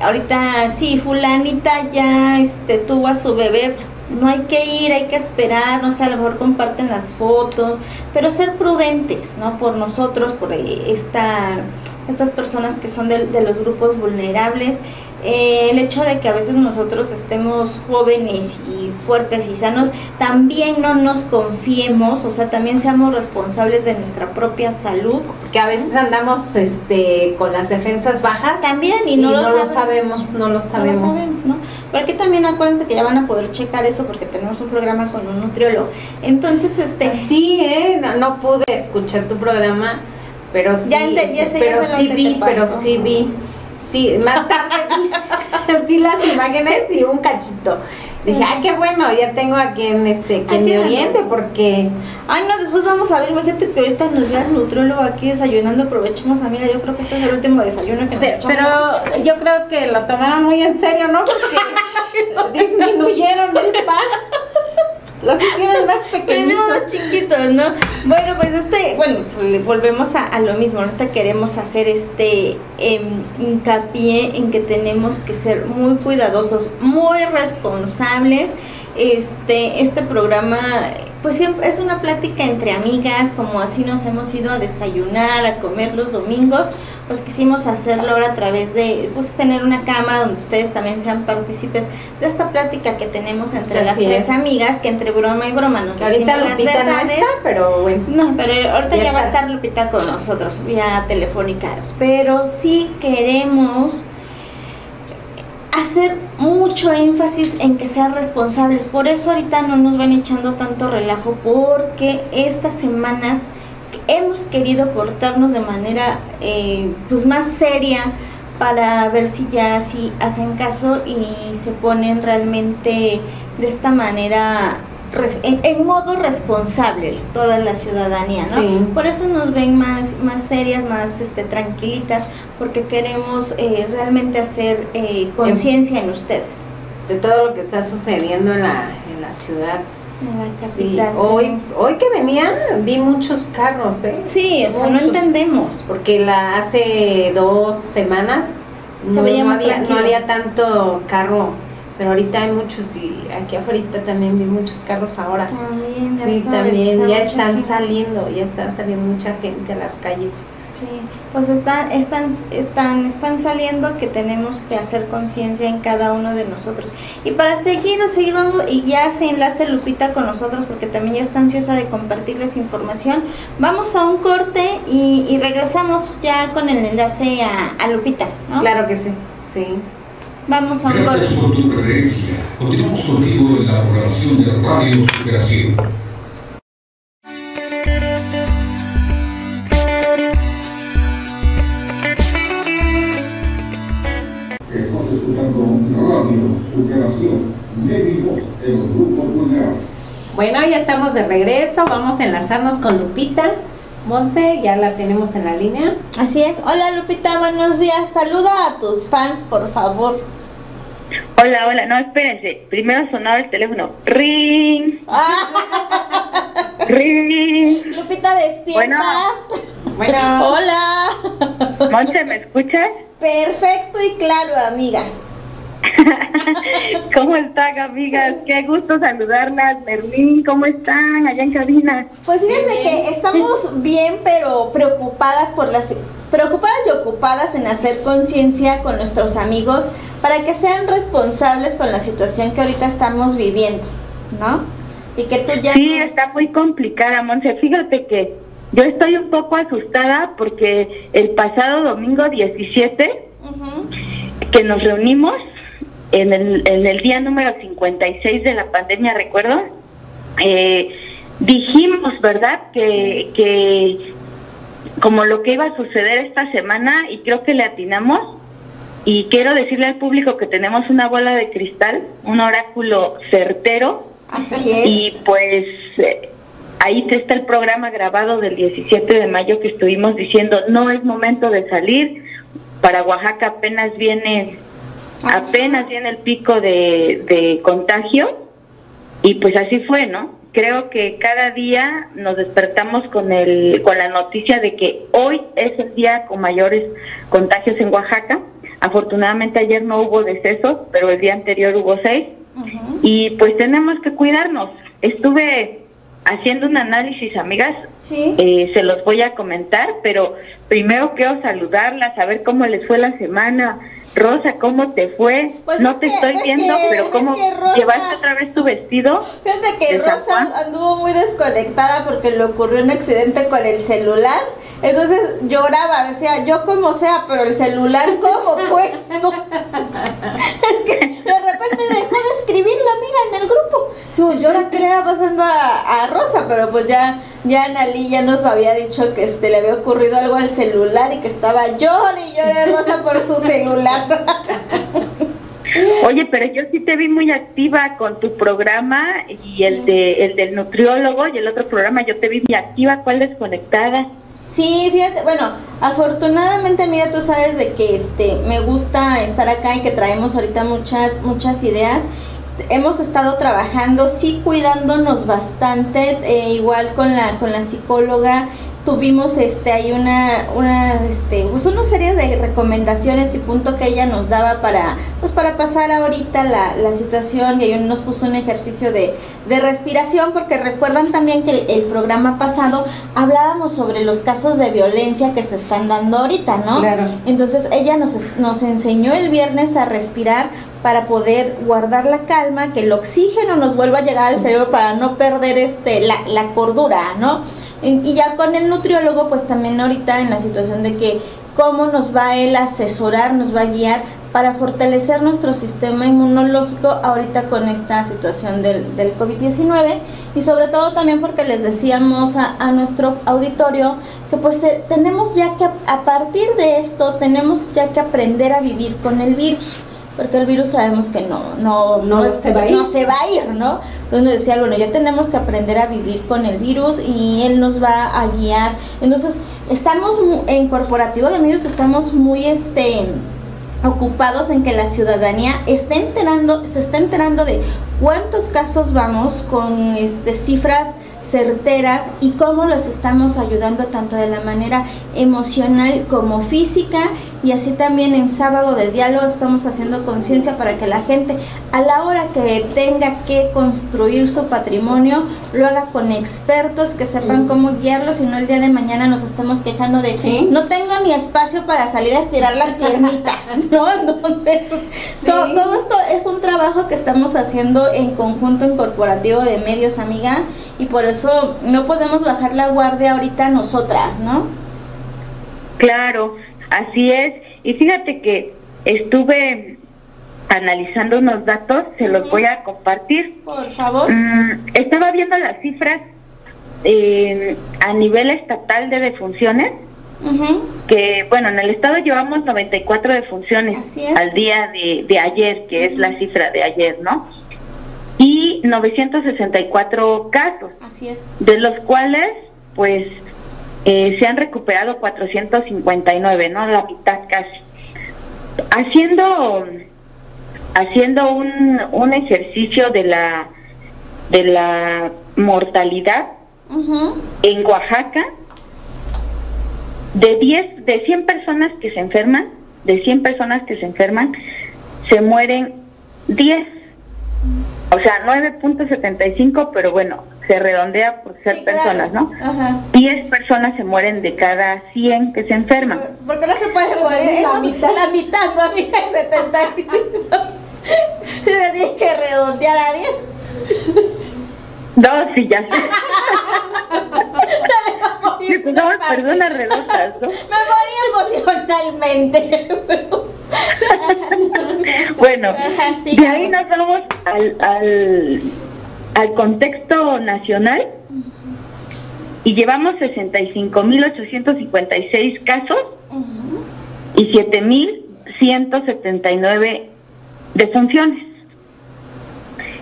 ahorita sí, fulanita ya este, tuvo a su bebé, pues no hay que ir, hay que esperar, no sé, a lo mejor comparten las fotos, pero ser prudentes, ¿no? Por nosotros, por esta, estas personas que son de, de los grupos vulnerables. Eh, el hecho de que a veces nosotros estemos jóvenes y fuertes y sanos, también no nos confiemos, o sea, también seamos responsables de nuestra propia salud. Porque a veces andamos este, con las defensas bajas. También, y no, y lo, no lo sabemos, no lo sabemos. No lo sabemos, ¿no? Porque también acuérdense que ya van a poder checar eso porque tenemos un programa con un nutriólogo. Entonces, este... sí, ¿eh? No, no pude escuchar tu programa, pero sí, ya entendí, ya sé, pero, ya sé sí vi, pero sí vi, pero sí vi. Sí, más tarde vi las imágenes y un cachito. Dije, ay, qué bueno, ya tengo a quien, este, quien me oriente, porque... ay, no, después vamos a ver, imagínate que ahorita nos vea el nutriólogo aquí desayunando, aprovechemos, amiga, yo creo que este es el último desayuno que nos echamos. Pero yo creo que lo tomaron muy en serio, ¿no? Porque disminuyeron el pan. Los hicieron más pequeños, los chiquitos, ¿no? Bueno, pues este, bueno, volvemos a, a lo mismo. Ahorita queremos hacer este eh, hincapié en que tenemos que ser muy cuidadosos, muy responsables. Este, este programa, pues siempre es una plática entre amigas, como así nos hemos ido a desayunar, a comer los domingos. pues quisimos hacerlo ahora a través de, pues, tener una cámara donde ustedes también sean partícipes de esta plática que tenemos entre Así las tres es. amigas, que entre broma y broma nos decimos las verdades. Ahorita Lupita no está, pero bueno. No, pero ahorita ya, ya va a estar Lupita con nosotros, vía telefónica. Pero sí queremos hacer mucho énfasis en que sean responsables. Por eso ahorita no nos van echando tanto relajo, porque estas semanas hemos querido portarnos de manera eh, pues más seria, para ver si ya si hacen caso y se ponen realmente de esta manera, en, en modo responsable, toda la ciudadanía, ¿no? Sí. Por eso nos ven más, más serias, más este, tranquilitas, porque queremos eh, realmente hacer eh, conciencia en ustedes. De todo lo que está sucediendo en la, en la ciudad. La sí, hoy, hoy que venía vi muchos carros, ¿eh? Sí, eso muchos, no entendemos. Porque la, hace dos semanas no, no, había, no había tanto carro, pero ahorita hay muchos, y aquí afuera también vi muchos carros ahora. También, ya sí, sabes, también, ya están gente. saliendo, ya está saliendo mucha gente a las calles. Sí, pues están, están, están, están saliendo, que tenemos que hacer conciencia en cada uno de nosotros. Y para seguir o seguir vamos, y ya se enlace Lupita con nosotros, porque también ya está ansiosa de compartirles información. Vamos a un corte y, y regresamos ya con el enlace a, a Lupita, ¿no? Claro que sí, sí. Vamos a un corte. Gracias por tu preferencia. Continuamos contigo en la programación de Radio Superación. Bueno, ya estamos de regreso, vamos a enlazarnos con Lupita. Monse, ya la tenemos en la línea. Así es, hola Lupita, buenos días, saluda a tus fans, por favor. Hola, hola, no, espérense, primero sonaba el teléfono, ring, ah. ring. Lupita, despierta. Bueno, bueno. Hola. Monse, ¿me escuchas? Perfecto y claro, amiga. ¿Cómo están, amigas? Qué gusto saludarlas. Merlín, ¿cómo están allá en cabina? Pues fíjense que estamos bien, pero preocupadas por las preocupadas y ocupadas en hacer conciencia con nuestros amigos para que sean responsables con la situación que ahorita estamos viviendo, ¿no? Y que tú ya Sí, nos... está muy complicada, Monse. Fíjate que yo estoy un poco asustada porque el pasado domingo diecisiete, uh-huh, que nos reunimos en el, en el día número cincuenta y seis de la pandemia, recuerdo, eh, dijimos, ¿verdad?, que, que como lo que iba a suceder esta semana, y creo que le atinamos, y quiero decirle al público que tenemos una bola de cristal, un oráculo certero. Así es. Y pues eh, ahí está el programa grabado del diecisiete de mayo, que estuvimos diciendo, no es momento de salir, para Oaxaca apenas viene... apenas viene el pico de, de contagio, y pues así fue, ¿no? Creo que cada día nos despertamos con el con la noticia de que hoy es el día con mayores contagios en Oaxaca. Afortunadamente ayer no hubo decesos, pero el día anterior hubo seis. Uh-huh. Y pues tenemos que cuidarnos. Estuve haciendo un análisis, amigas. Sí. Eh, se los voy a comentar, pero primero quiero saludarlas, a ver cómo les fue la semana. Rosa, ¿cómo te fue? Pues no te que, estoy viendo, que, pero ¿cómo Rosa, llevaste otra vez tu vestido? Fíjate que Rosa anduvo muy desconectada porque le ocurrió un accidente con el celular. Entonces lloraba, decía, yo como sea, pero el celular, ¿cómo pues? No. Es que de repente dejó de escribir la amiga en el grupo. Digo, ¿y ahora qué le va pasando a, a Rosa? Pero pues ya... Ya Anali ya nos había dicho que este, le había ocurrido algo al celular y que estaba llore y llore Rosa por su celular. Oye, pero yo sí te vi muy activa con tu programa y el, de, el del nutriólogo y el otro programa, yo te vi muy activa, ¿cuál desconectada? Sí, fíjate, bueno, afortunadamente, mira, tú sabes de que este, me gusta estar acá y que traemos ahorita muchas, muchas ideas. Hemos estado trabajando, sí, cuidándonos bastante, eh, igual con la con la psicóloga tuvimos este hay una una este pues una serie de recomendaciones y punto que ella nos daba para pues para pasar ahorita la, la situación, y ella nos puso un ejercicio de, de respiración, porque recuerdan también que el, el programa pasado hablábamos sobre los casos de violencia que se están dando ahorita, ¿no? Claro. Entonces ella nos nos enseñó el viernes a respirar para poder guardar la calma, que el oxígeno nos vuelva a llegar al cerebro para no perder este la, la cordura, ¿no? Y ya con el nutriólogo, pues también ahorita en la situación de que cómo nos va él a asesorar, nos va a guiar para fortalecer nuestro sistema inmunológico ahorita con esta situación del, del COVID diecinueve, y sobre todo también porque les decíamos a, a nuestro auditorio que pues eh, tenemos ya que a partir de esto tenemos ya que aprender a vivir con el virus, porque el virus sabemos que no no, no, no, se, va, no se va a ir, ¿no? Entonces nos decía, bueno, ya tenemos que aprender a vivir con el virus y él nos va a guiar. Entonces, estamos en Corporativo de Medios, estamos muy este ocupados en que la ciudadanía esté enterando, se está enterando de cuántos casos vamos con este cifras certeras y cómo los estamos ayudando tanto de la manera emocional como física, y así también en Sábado de Diálogo estamos haciendo conciencia para que la gente a la hora que tenga que construir su patrimonio lo haga con expertos que sepan cómo guiarlos, y no el día de mañana nos estamos quejando de ¿sí? no tengo ni espacio para salir a estirar las piernitas, ¿no? Entonces ¿sí? todo, todo esto es un trabajo que estamos haciendo en conjunto en Corporativo de Medios, amiga, y por eso no podemos bajar la guardia ahorita nosotras, ¿no? Claro, así es. Y fíjate que estuve analizando unos datos, se los voy a compartir. Por favor. Mm, estaba viendo las cifras eh, a nivel estatal de defunciones, uh-huh. que bueno, en el estado llevamos noventa y cuatro defunciones al día de, de ayer, que es la cifra de ayer, ¿no? Y novecientos sesenta y cuatro casos, así es. De los cuales pues eh, se han recuperado cuatrocientos cincuenta y nueve, ¿no? La mitad casi. Haciendo haciendo un, un ejercicio de la de la mortalidad uh-huh. en Oaxaca, de diez de cien personas que se enferman, de cien personas que se enferman, se mueren diez. O sea, nueve punto setenta y cinco, pero bueno, se redondea por ser sí, personas, claro. ¿no? Ajá. diez personas se mueren de cada cien que se enferman. Porque no se puede morir, eso es mitad. La mitad, ¿no, amiga? setenta y cinco. Se tiene que redondear a diez. Dos y ya sé. Dale, no, perdona, redondas, ¿no? Me morí emocionalmente, pero... Bueno, de ahí nos vamos al, al, al contexto nacional y llevamos sesenta y cinco mil ochocientos cincuenta y seis casos y siete mil ciento setenta y nueve defunciones.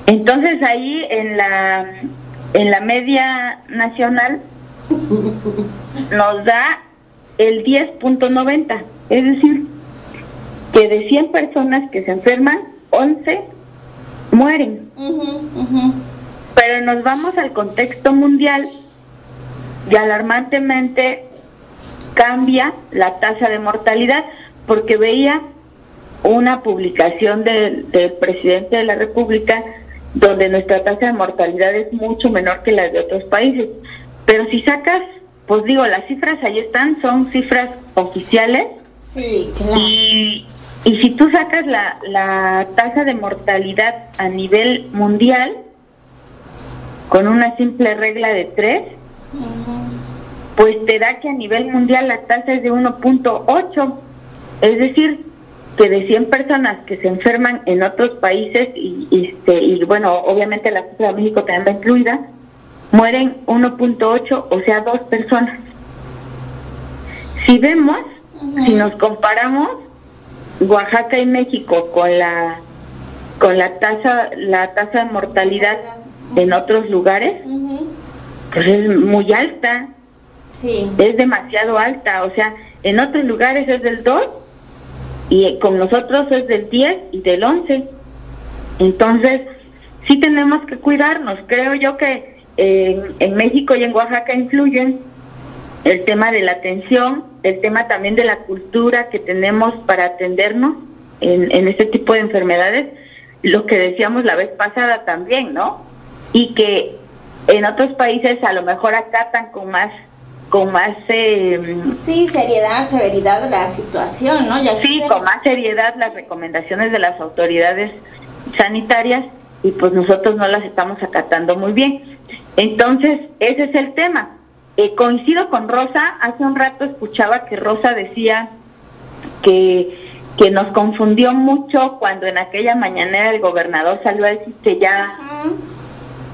Entonces ahí en la en la media nacional nos da el diez punto noventa, es decir, que de cien personas que se enferman, once mueren. Uh-huh, uh-huh. Pero nos vamos al contexto mundial y alarmantemente cambia la tasa de mortalidad, porque veía una publicación del, del presidente de la República donde nuestra tasa de mortalidad es mucho menor que la de otros países. Pero si sacas, pues digo, las cifras ahí están, son cifras oficiales. Sí, claro. Y... Y si tú sacas la, la tasa de mortalidad a nivel mundial, con una simple regla de tres, uh-huh. pues te da que a nivel mundial la tasa es de uno punto ocho. Es decir, que de cien personas que se enferman en otros países, y, y, este, y bueno, obviamente la cifra de México también va incluida, mueren uno punto ocho, o sea, dos personas. Si vemos, uh-huh. si nos comparamos, Oaxaca y México con la con la tasa la tasa de mortalidad en otros lugares, uh-huh. pues es muy alta, sí. es demasiado alta, o sea, en otros lugares es del dos y con nosotros es del diez y del once. Entonces sí tenemos que cuidarnos. Creo yo que eh, en México y en Oaxaca influyen el tema de la atención, el tema también de la cultura que tenemos para atendernos en, en este tipo de enfermedades, lo que decíamos la vez pasada también, ¿no? Y que en otros países a lo mejor acatan con más con más eh, sí seriedad, severidad de la situación, ¿no? Ya sí, con más seriedad las recomendaciones de las autoridades sanitarias, y pues nosotros no las estamos acatando muy bien. Entonces, ese es el tema. Eh, coincido con Rosa, hace un rato escuchaba que Rosa decía que, que nos confundió mucho cuando en aquella mañanera el gobernador salió a decir que ya, uh-huh.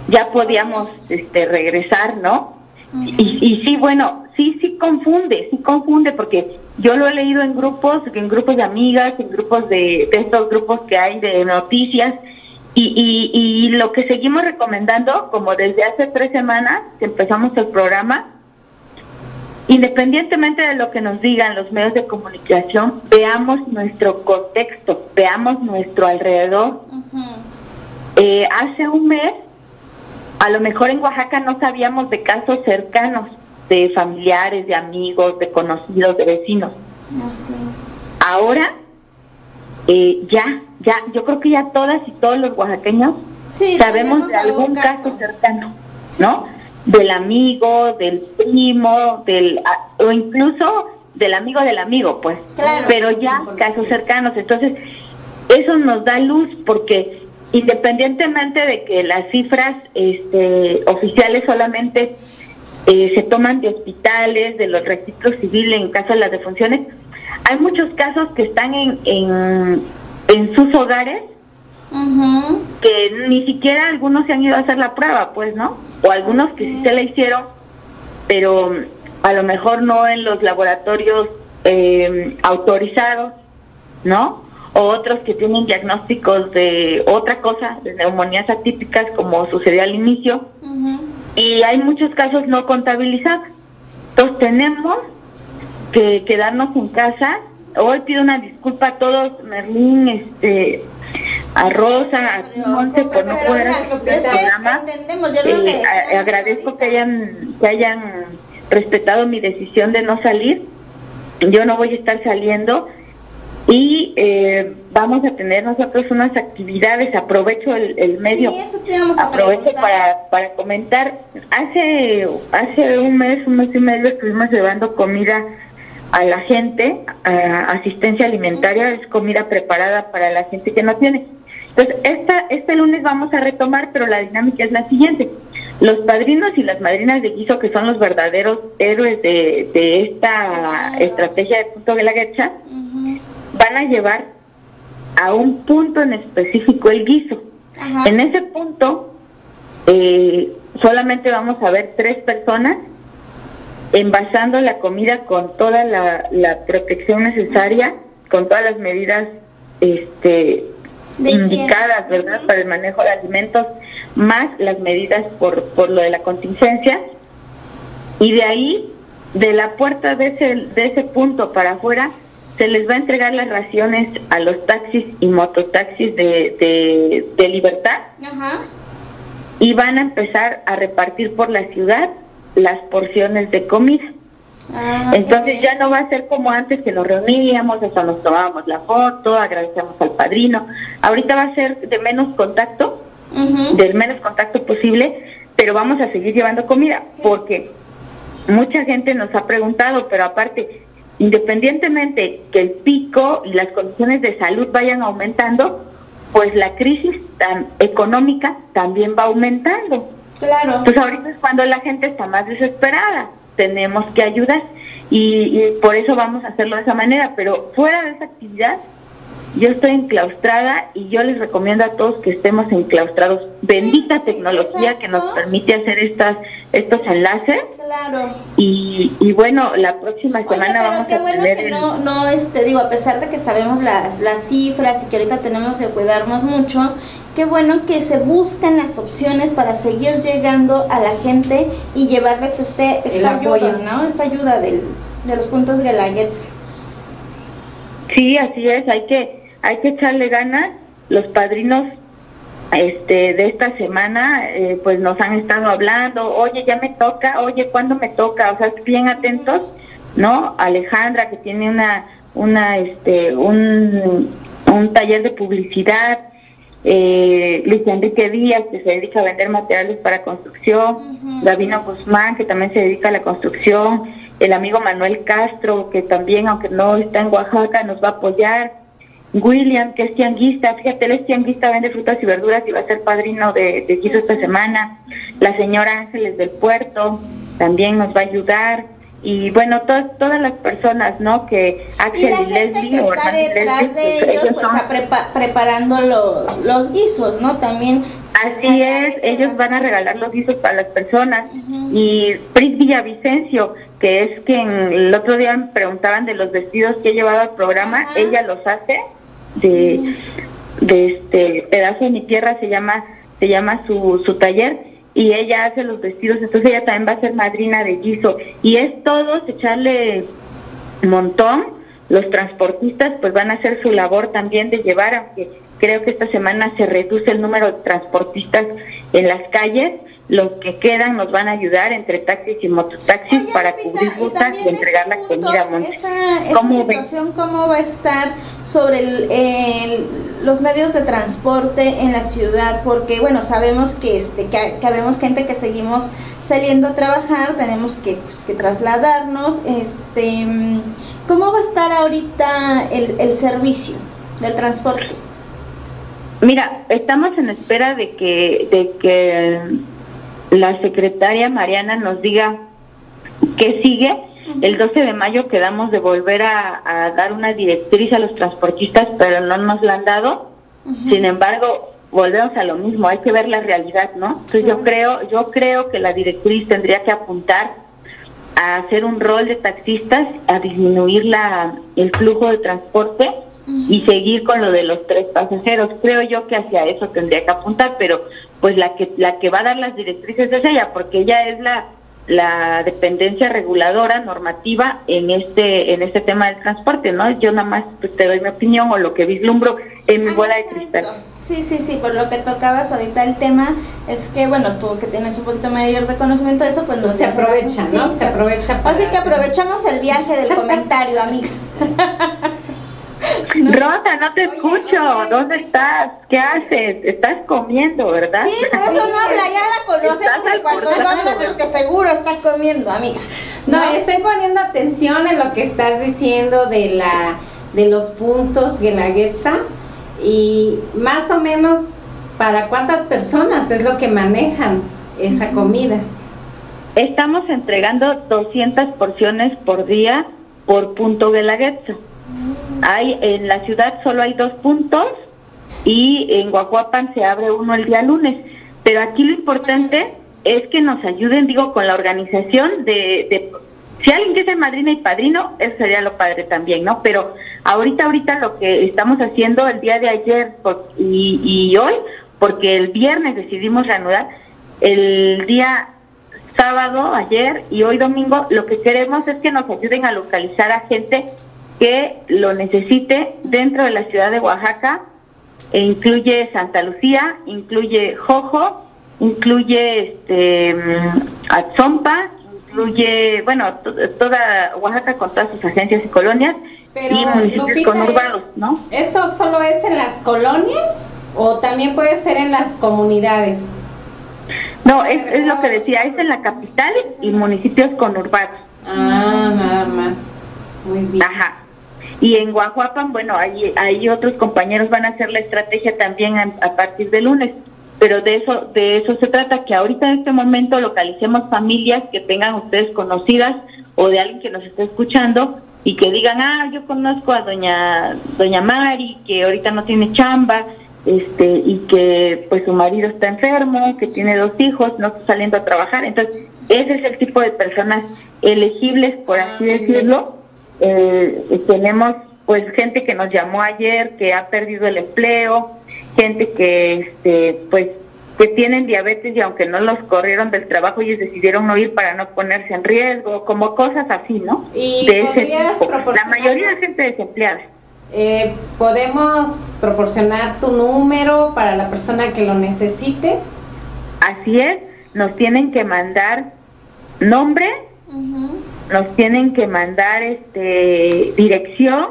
ya podíamos este, regresar, ¿no? Uh-huh. Y, y sí, bueno, sí, sí confunde, sí confunde, porque yo lo he leído en grupos, en grupos de amigas, en grupos de, de estos grupos que hay de noticias, Y, y, y lo que seguimos recomendando, como desde hace tres semanas que empezamos el programa, independientemente de lo que nos digan los medios de comunicación, veamos nuestro contexto, veamos nuestro alrededor. Uh-huh. Eh, hace un mes, a lo mejor en Oaxaca no sabíamos de casos cercanos, de familiares, de amigos, de conocidos, de vecinos. Así es. Ahora, eh, ya... Ya, yo creo que ya todas y todos los oaxaqueños sí, sabemos de algún caso. caso cercano, ¿no? Sí. Del amigo, del primo, del o incluso del amigo del amigo, pues. Claro. Pero ya casos cercanos. Entonces, eso nos da luz, porque independientemente de que las cifras este, oficiales solamente eh, se toman de hospitales, de los registros civiles, en caso de las defunciones, hay muchos casos que están en... en en sus hogares, uh-huh. que ni siquiera algunos se han ido a hacer la prueba, pues, ¿no? O algunos sí. que sí se la hicieron, pero a lo mejor no en los laboratorios eh, autorizados, ¿no? O otros que tienen diagnósticos de otra cosa, de neumonías atípicas, como sucedió al inicio, uh-huh. y hay muchos casos no contabilizados. Entonces tenemos que quedarnos en casa. Hoy pido una disculpa a todos, Merlín, este, a Rosa, a Monse, por no poder hacer el programa. Eh, que agradezco que hayan, que hayan respetado mi decisión de no salir. Yo no voy a estar saliendo y eh, vamos a tener nosotros unas actividades. Aprovecho el, el medio, sí, eso te vamos a aprovecho para, para comentar. Hace, hace un mes, un mes y medio estuvimos llevando comida a la gente, a asistencia alimentaria, es comida preparada para la gente que no tiene. Entonces, esta, este lunes vamos a retomar, pero la dinámica es la siguiente. Los padrinos y las madrinas de guiso, que son los verdaderos héroes de, de esta estrategia de punto Guelaguetza, uh-huh. van a llevar a un punto en específico el guiso. Uh-huh. En ese punto, eh, solamente vamos a ver tres personas envasando la comida con toda la, la protección necesaria, con todas las medidas este, indicadas, ¿verdad?, para el manejo de alimentos, más las medidas por, por lo de la contingencia. Y de ahí, de la puerta de ese, de ese punto para afuera, se les va a entregar las raciones a los taxis y mototaxis de, de, de Libertad. Ajá. Y van a empezar a repartir por la ciudad las porciones de comida. Ah, entonces ya no va a ser como antes, que nos reuníamos, hasta nos tomábamos la foto, agradecemos al padrino. Ahorita va a ser de menos contacto, uh-huh. del menos contacto posible, pero vamos a seguir llevando comida, sí. porque mucha gente nos ha preguntado, pero aparte, independientemente que el pico y las condiciones de salud vayan aumentando, pues la crisis tan económica también va aumentando. Claro. Pues ahorita es cuando la gente está más desesperada, tenemos que ayudar y, y por eso vamos a hacerlo de esa manera, pero fuera de esa actividad yo estoy enclaustrada y yo les recomiendo a todos que estemos enclaustrados. Bendita sí, tecnología sí, que nos permite hacer estas estos enlaces. Claro. Y, y bueno, la próxima semana Oye, vamos qué a bueno tener que el... no no este digo, a pesar de que sabemos las las cifras y que ahorita tenemos que cuidarnos mucho, qué bueno que se buscan las opciones para seguir llegando a la gente y llevarles este esta el ayuda, apoyo. ¿no? Esta ayuda del de los puntos Guelaguetza. Sí, así es, hay que hay que echarle ganas. Los padrinos este de esta semana, eh, pues nos han estado hablando, oye, ya me toca, oye, ¿cuándo me toca? O sea, bien atentos, ¿no? Alejandra, que tiene una, una este un, un taller de publicidad, eh, Luis Enrique Díaz, que se dedica a vender materiales para construcción, uh-huh. Davino Guzmán, que también se dedica a la construcción, el amigo Manuel Castro, que también, aunque no está en Oaxaca, nos va a apoyar, William, que es tianguista, fíjate, él es tianguista, vende frutas y verduras y va a ser padrino de, de quiso esta semana. La señora Ángeles del Puerto también nos va a ayudar. Y bueno, to, todas las personas, ¿no? Que Axel y, y Leslie... que está detrás Leslie, de ellos, ellos pues, son... prepa- preparando los, los guisos, ¿no? También... Así es, ellos van a regalar los guisos para las personas. Uh-huh. Y Pris Villavicencio, que es quien el otro día me preguntaban de los vestidos que he llevado al programa, uh-huh. ella los hace de, uh-huh. de este pedazo de mi tierra, se llama se llama su, su taller, y ella hace los vestidos, entonces ella también va a ser madrina de guiso. Y es todo, echarle un montón. Los transportistas pues van a hacer su labor también de llevar, aunque creo que esta semana se reduce el número de transportistas en las calles. Los que quedan nos van a ayudar entre taxis y mototaxis. Oye, para Lupita, cubrir rutas y, y entregar la comida a Monse. Esa, esa ¿Cómo situación ves? ¿Cómo va a estar sobre el, el, los medios de transporte en la ciudad? Porque bueno, sabemos que este que, que habemos gente que seguimos saliendo a trabajar, tenemos que pues, que trasladarnos. Este, ¿cómo va a estar ahorita el, el servicio del transporte? Mira, estamos en espera de que de que la secretaria Mariana nos diga qué sigue. El doce de mayo quedamos de volver a, a dar una directriz a los transportistas, pero no nos la han dado. Uh-huh. Sin embargo, volvemos a lo mismo, hay que ver la realidad, ¿no? Entonces uh-huh. yo creo, yo creo que la directriz tendría que apuntar a hacer un rol de taxistas, a disminuir la, el flujo de transporte uh-huh. y seguir con lo de los tres pasajeros. Creo yo que hacia eso tendría que apuntar, pero pues la que la que va a dar las directrices es ella, porque ella es la la dependencia reguladora normativa en este en este tema del transporte, ¿no? Yo nada más pues, te doy mi opinión o lo que vislumbro en mi ah, bola de cristal. Sí, sí, sí, por lo que tocabas ahorita el tema es que, bueno, tú que tienes un poquito mayor de conocimiento de eso, pues no se aprovecha, ¿no? Sí, se, se aprovecha. Así hacer... que aprovechamos el viaje del comentario, amiga. No. Rosa, no te oye, escucho. Oye, ¿dónde estás? ¿Qué haces? Estás comiendo, ¿verdad? Sí, por eso no habla, ya la conoce, porque cuando no hablas porque seguro está comiendo, amiga. No, no, estoy poniendo atención en lo que estás diciendo de la de los puntos Guelaguetza y más o menos para cuántas personas es lo que manejan esa comida. Estamos entregando doscientas porciones por día por punto Guelaguetza. Hay, en la ciudad solo hay dos puntos y en Guajuapan se abre uno el día lunes, pero aquí lo importante es que nos ayuden, digo, con la organización de, de si alguien quiere ser madrina y padrino, eso sería lo padre también, ¿no? Pero ahorita, ahorita lo que estamos haciendo el día de ayer por, y, y hoy, porque el viernes decidimos reanudar, el día sábado, ayer y hoy domingo, lo que queremos es que nos ayuden a localizar a gente que lo necesite dentro de la ciudad de Oaxaca, e incluye Santa Lucía, incluye Jojo, incluye este Atzompa, incluye, bueno, toda Oaxaca con todas sus agencias y colonias. Pero, y municipios Lupita, conurbados, ¿no? ¿Esto solo es en las colonias o también puede ser en las comunidades? No, es, es lo que decía, es en la capital y municipios conurbados. Ah, nada más. Muy bien. Ajá. Y en Guajuapan, bueno, ahí, ahí otros compañeros van a hacer la estrategia también a, a partir de lunes, pero de eso de eso se trata, que ahorita en este momento localicemos familias que tengan ustedes conocidas o de alguien que nos esté escuchando y que digan, ah, yo conozco a doña doña Mari, que ahorita no tiene chamba, este y que pues su marido está enfermo, que tiene dos hijos, no está saliendo a trabajar. Entonces, ese es el tipo de personas elegibles, por así decirlo. Eh, tenemos pues gente que nos llamó ayer que ha perdido el empleo, gente que este pues que tienen diabetes y aunque no los corrieron del trabajo ellos decidieron no ir para no ponerse en riesgo, como cosas así, ¿no? Y de ese tipo. La mayoría de gente desempleada. Eh, ¿Podemos proporcionar tu número para la persona que lo necesite? Así es, nos tienen que mandar nombre, uh-huh. nos tienen que mandar este dirección,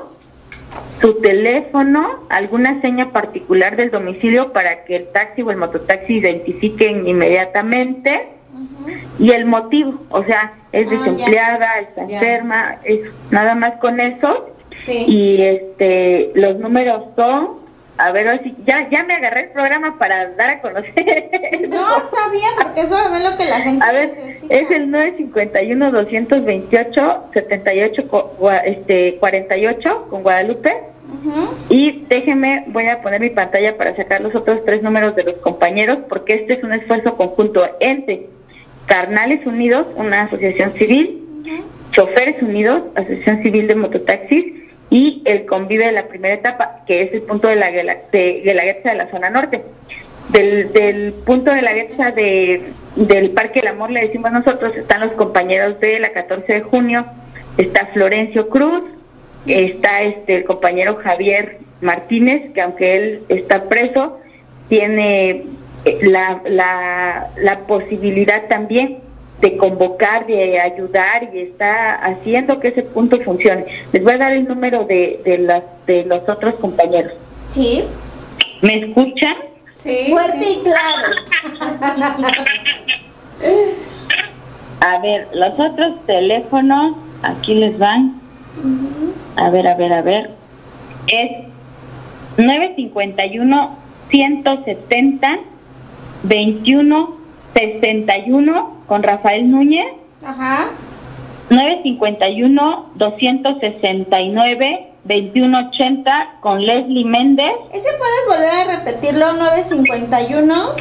su teléfono, alguna seña particular del domicilio para que el taxi o el mototaxi identifiquen inmediatamente, uh-huh. y el motivo, o sea, es ah, desempleada, ya. está enferma, es, nada más con eso. Sí. Y este los números son, a ver, así, ya ya me agarré el programa para dar a conocer. No, está bien, porque eso es lo que la gente a ver, necesita. Es el nueve cinco uno, dos dos ocho, siete ocho cuarenta y ocho con Guadalupe. Uh-huh. Y déjenme, voy a poner mi pantalla para sacar los otros tres números de los compañeros, porque este es un esfuerzo conjunto entre Carnales Unidos, una asociación civil, uh-huh. Choferes Unidos, Asociación Civil de Mototaxis, y el Convive de la primera etapa, que es el punto de la de Guelaguetza de la zona norte. Del, del punto de Guelaguetza de, del Parque del Amor, le decimos nosotros, están los compañeros de la catorce de junio, está Florencio Cruz, está este el compañero Javier Martínez, que aunque él está preso, tiene la, la, la posibilidad también de convocar, de ayudar, y está haciendo que ese punto funcione. Les voy a dar el número de, de, las, de los otros compañeros. ¿Sí? ¿Me escuchan? Sí. Fuerte sí. y claro. A ver, los otros teléfonos, aquí les van. Uh-huh. A ver, a ver, a ver. Es nueve cinco uno, uno siete cero, dos uno seis uno con Rafael Núñez. Ajá. nueve cinco uno, dos seis nueve, dos uno ocho cero con Leslie Méndez. ¿Ese puedes volver a repetirlo? nueve cinco uno,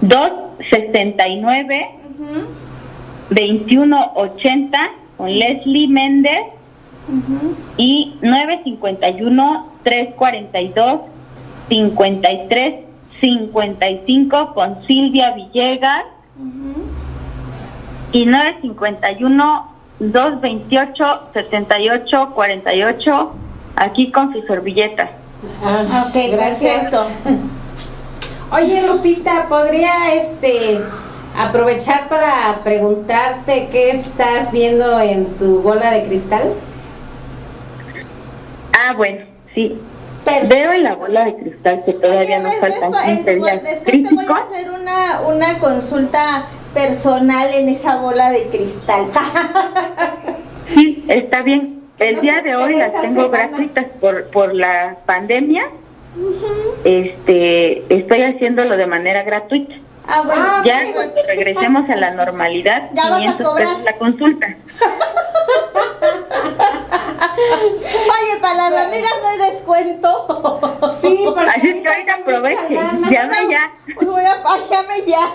dos seis nueve uh-huh. veintiuno ochenta con Leslie Méndez. Uh-huh. Y nueve cinco uno, tres cuatro dos, cinco tres cinco cinco con Silvia Villegas. Uh-huh. Y nueve cinco uno, dos dos ocho, siete ocho cuatro ocho aquí con sus servilletas. Ah, ok, gracias. Oye, Lupita, ¿podría este aprovechar para preguntarte qué estás viendo en tu bola de cristal? Ah, bueno, sí. Pero, veo en la bola de cristal que todavía oye, nos ves, faltan quince días después críticos. Te voy a hacer una, una consulta personal en esa bola de cristal. Sí, está bien. El no día de hoy las tengo semana. gratuitas por, por la pandemia. Uh-huh. Este, estoy haciéndolo de manera gratuita. Ah, bueno. Ah, ya bueno. Cuando regresemos a la normalidad, ya quinientos pesos la consulta. Oye, para las amigas no hay descuento. Sí, para así que ahorita aprovechen. Llame ya. Voy a llame ya.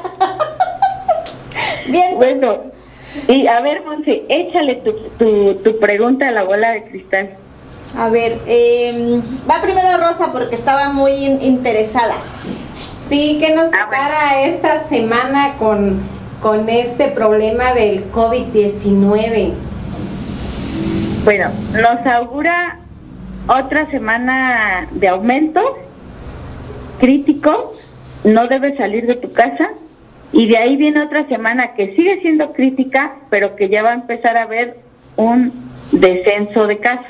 Bien. Bueno, y a ver, Monse, échale tu, tu, tu pregunta a la bola de cristal. A ver, eh, va primero Rosa porque estaba muy interesada. Sí, ¿qué nos depara esta semana con, con este problema del COVID diecinueve? Bueno, nos augura otra semana de aumentos críticos, no debes salir de tu casa, y de ahí viene otra semana que sigue siendo crítica, pero que ya va a empezar a haber un descenso de casos.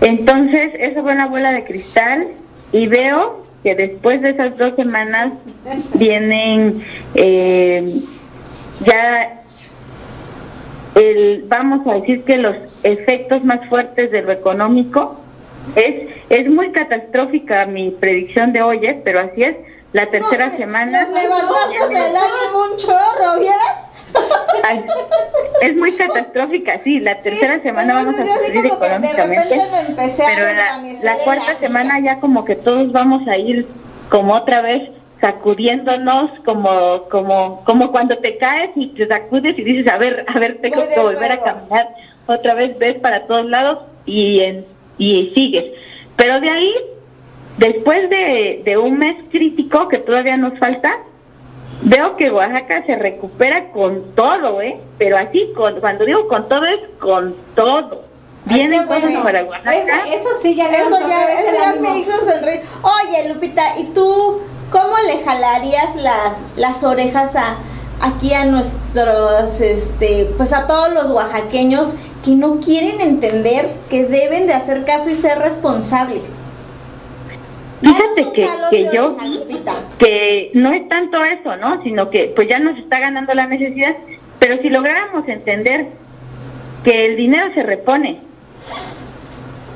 Entonces, esa fue una bola de cristal, y veo que después de esas dos semanas vienen eh, ya... El, vamos a decir que los efectos más fuertes de lo económico es es muy catastrófica mi predicción de hoy, ¿eh? Pero así es, la tercera no, semana nos levantaste del ánimo un chorro, ¿vieras? Ay, es muy catastrófica, sí, la tercera sí, semana vamos a subir económicamente, pero la, la cuarta la semana silla. Ya como que todos vamos a ir como otra vez sacudiéndonos como como como cuando te caes y te sacudes y dices, a ver, a ver, tengo que volver a caminar otra vez, ves para todos lados y, en, y sigues. Pero de ahí, después de, de un mes crítico que todavía nos falta, veo que Oaxaca se recupera con todo, ¿eh? Pero así, con, cuando digo con todo, es con todo. Vienen buenos para Oaxaca. Eso sí, ya le me hizo sonreír. Oye, Lupita, ¿y tú cómo le jalarías las, las orejas a aquí a nuestros, este, pues a todos los oaxaqueños que no quieren entender que deben de hacer caso y ser responsables? Fíjate que, que yo, que no es tanto eso, ¿no? Sino que pues ya nos está ganando la necesidad, pero si lográramos entender que el dinero se repone,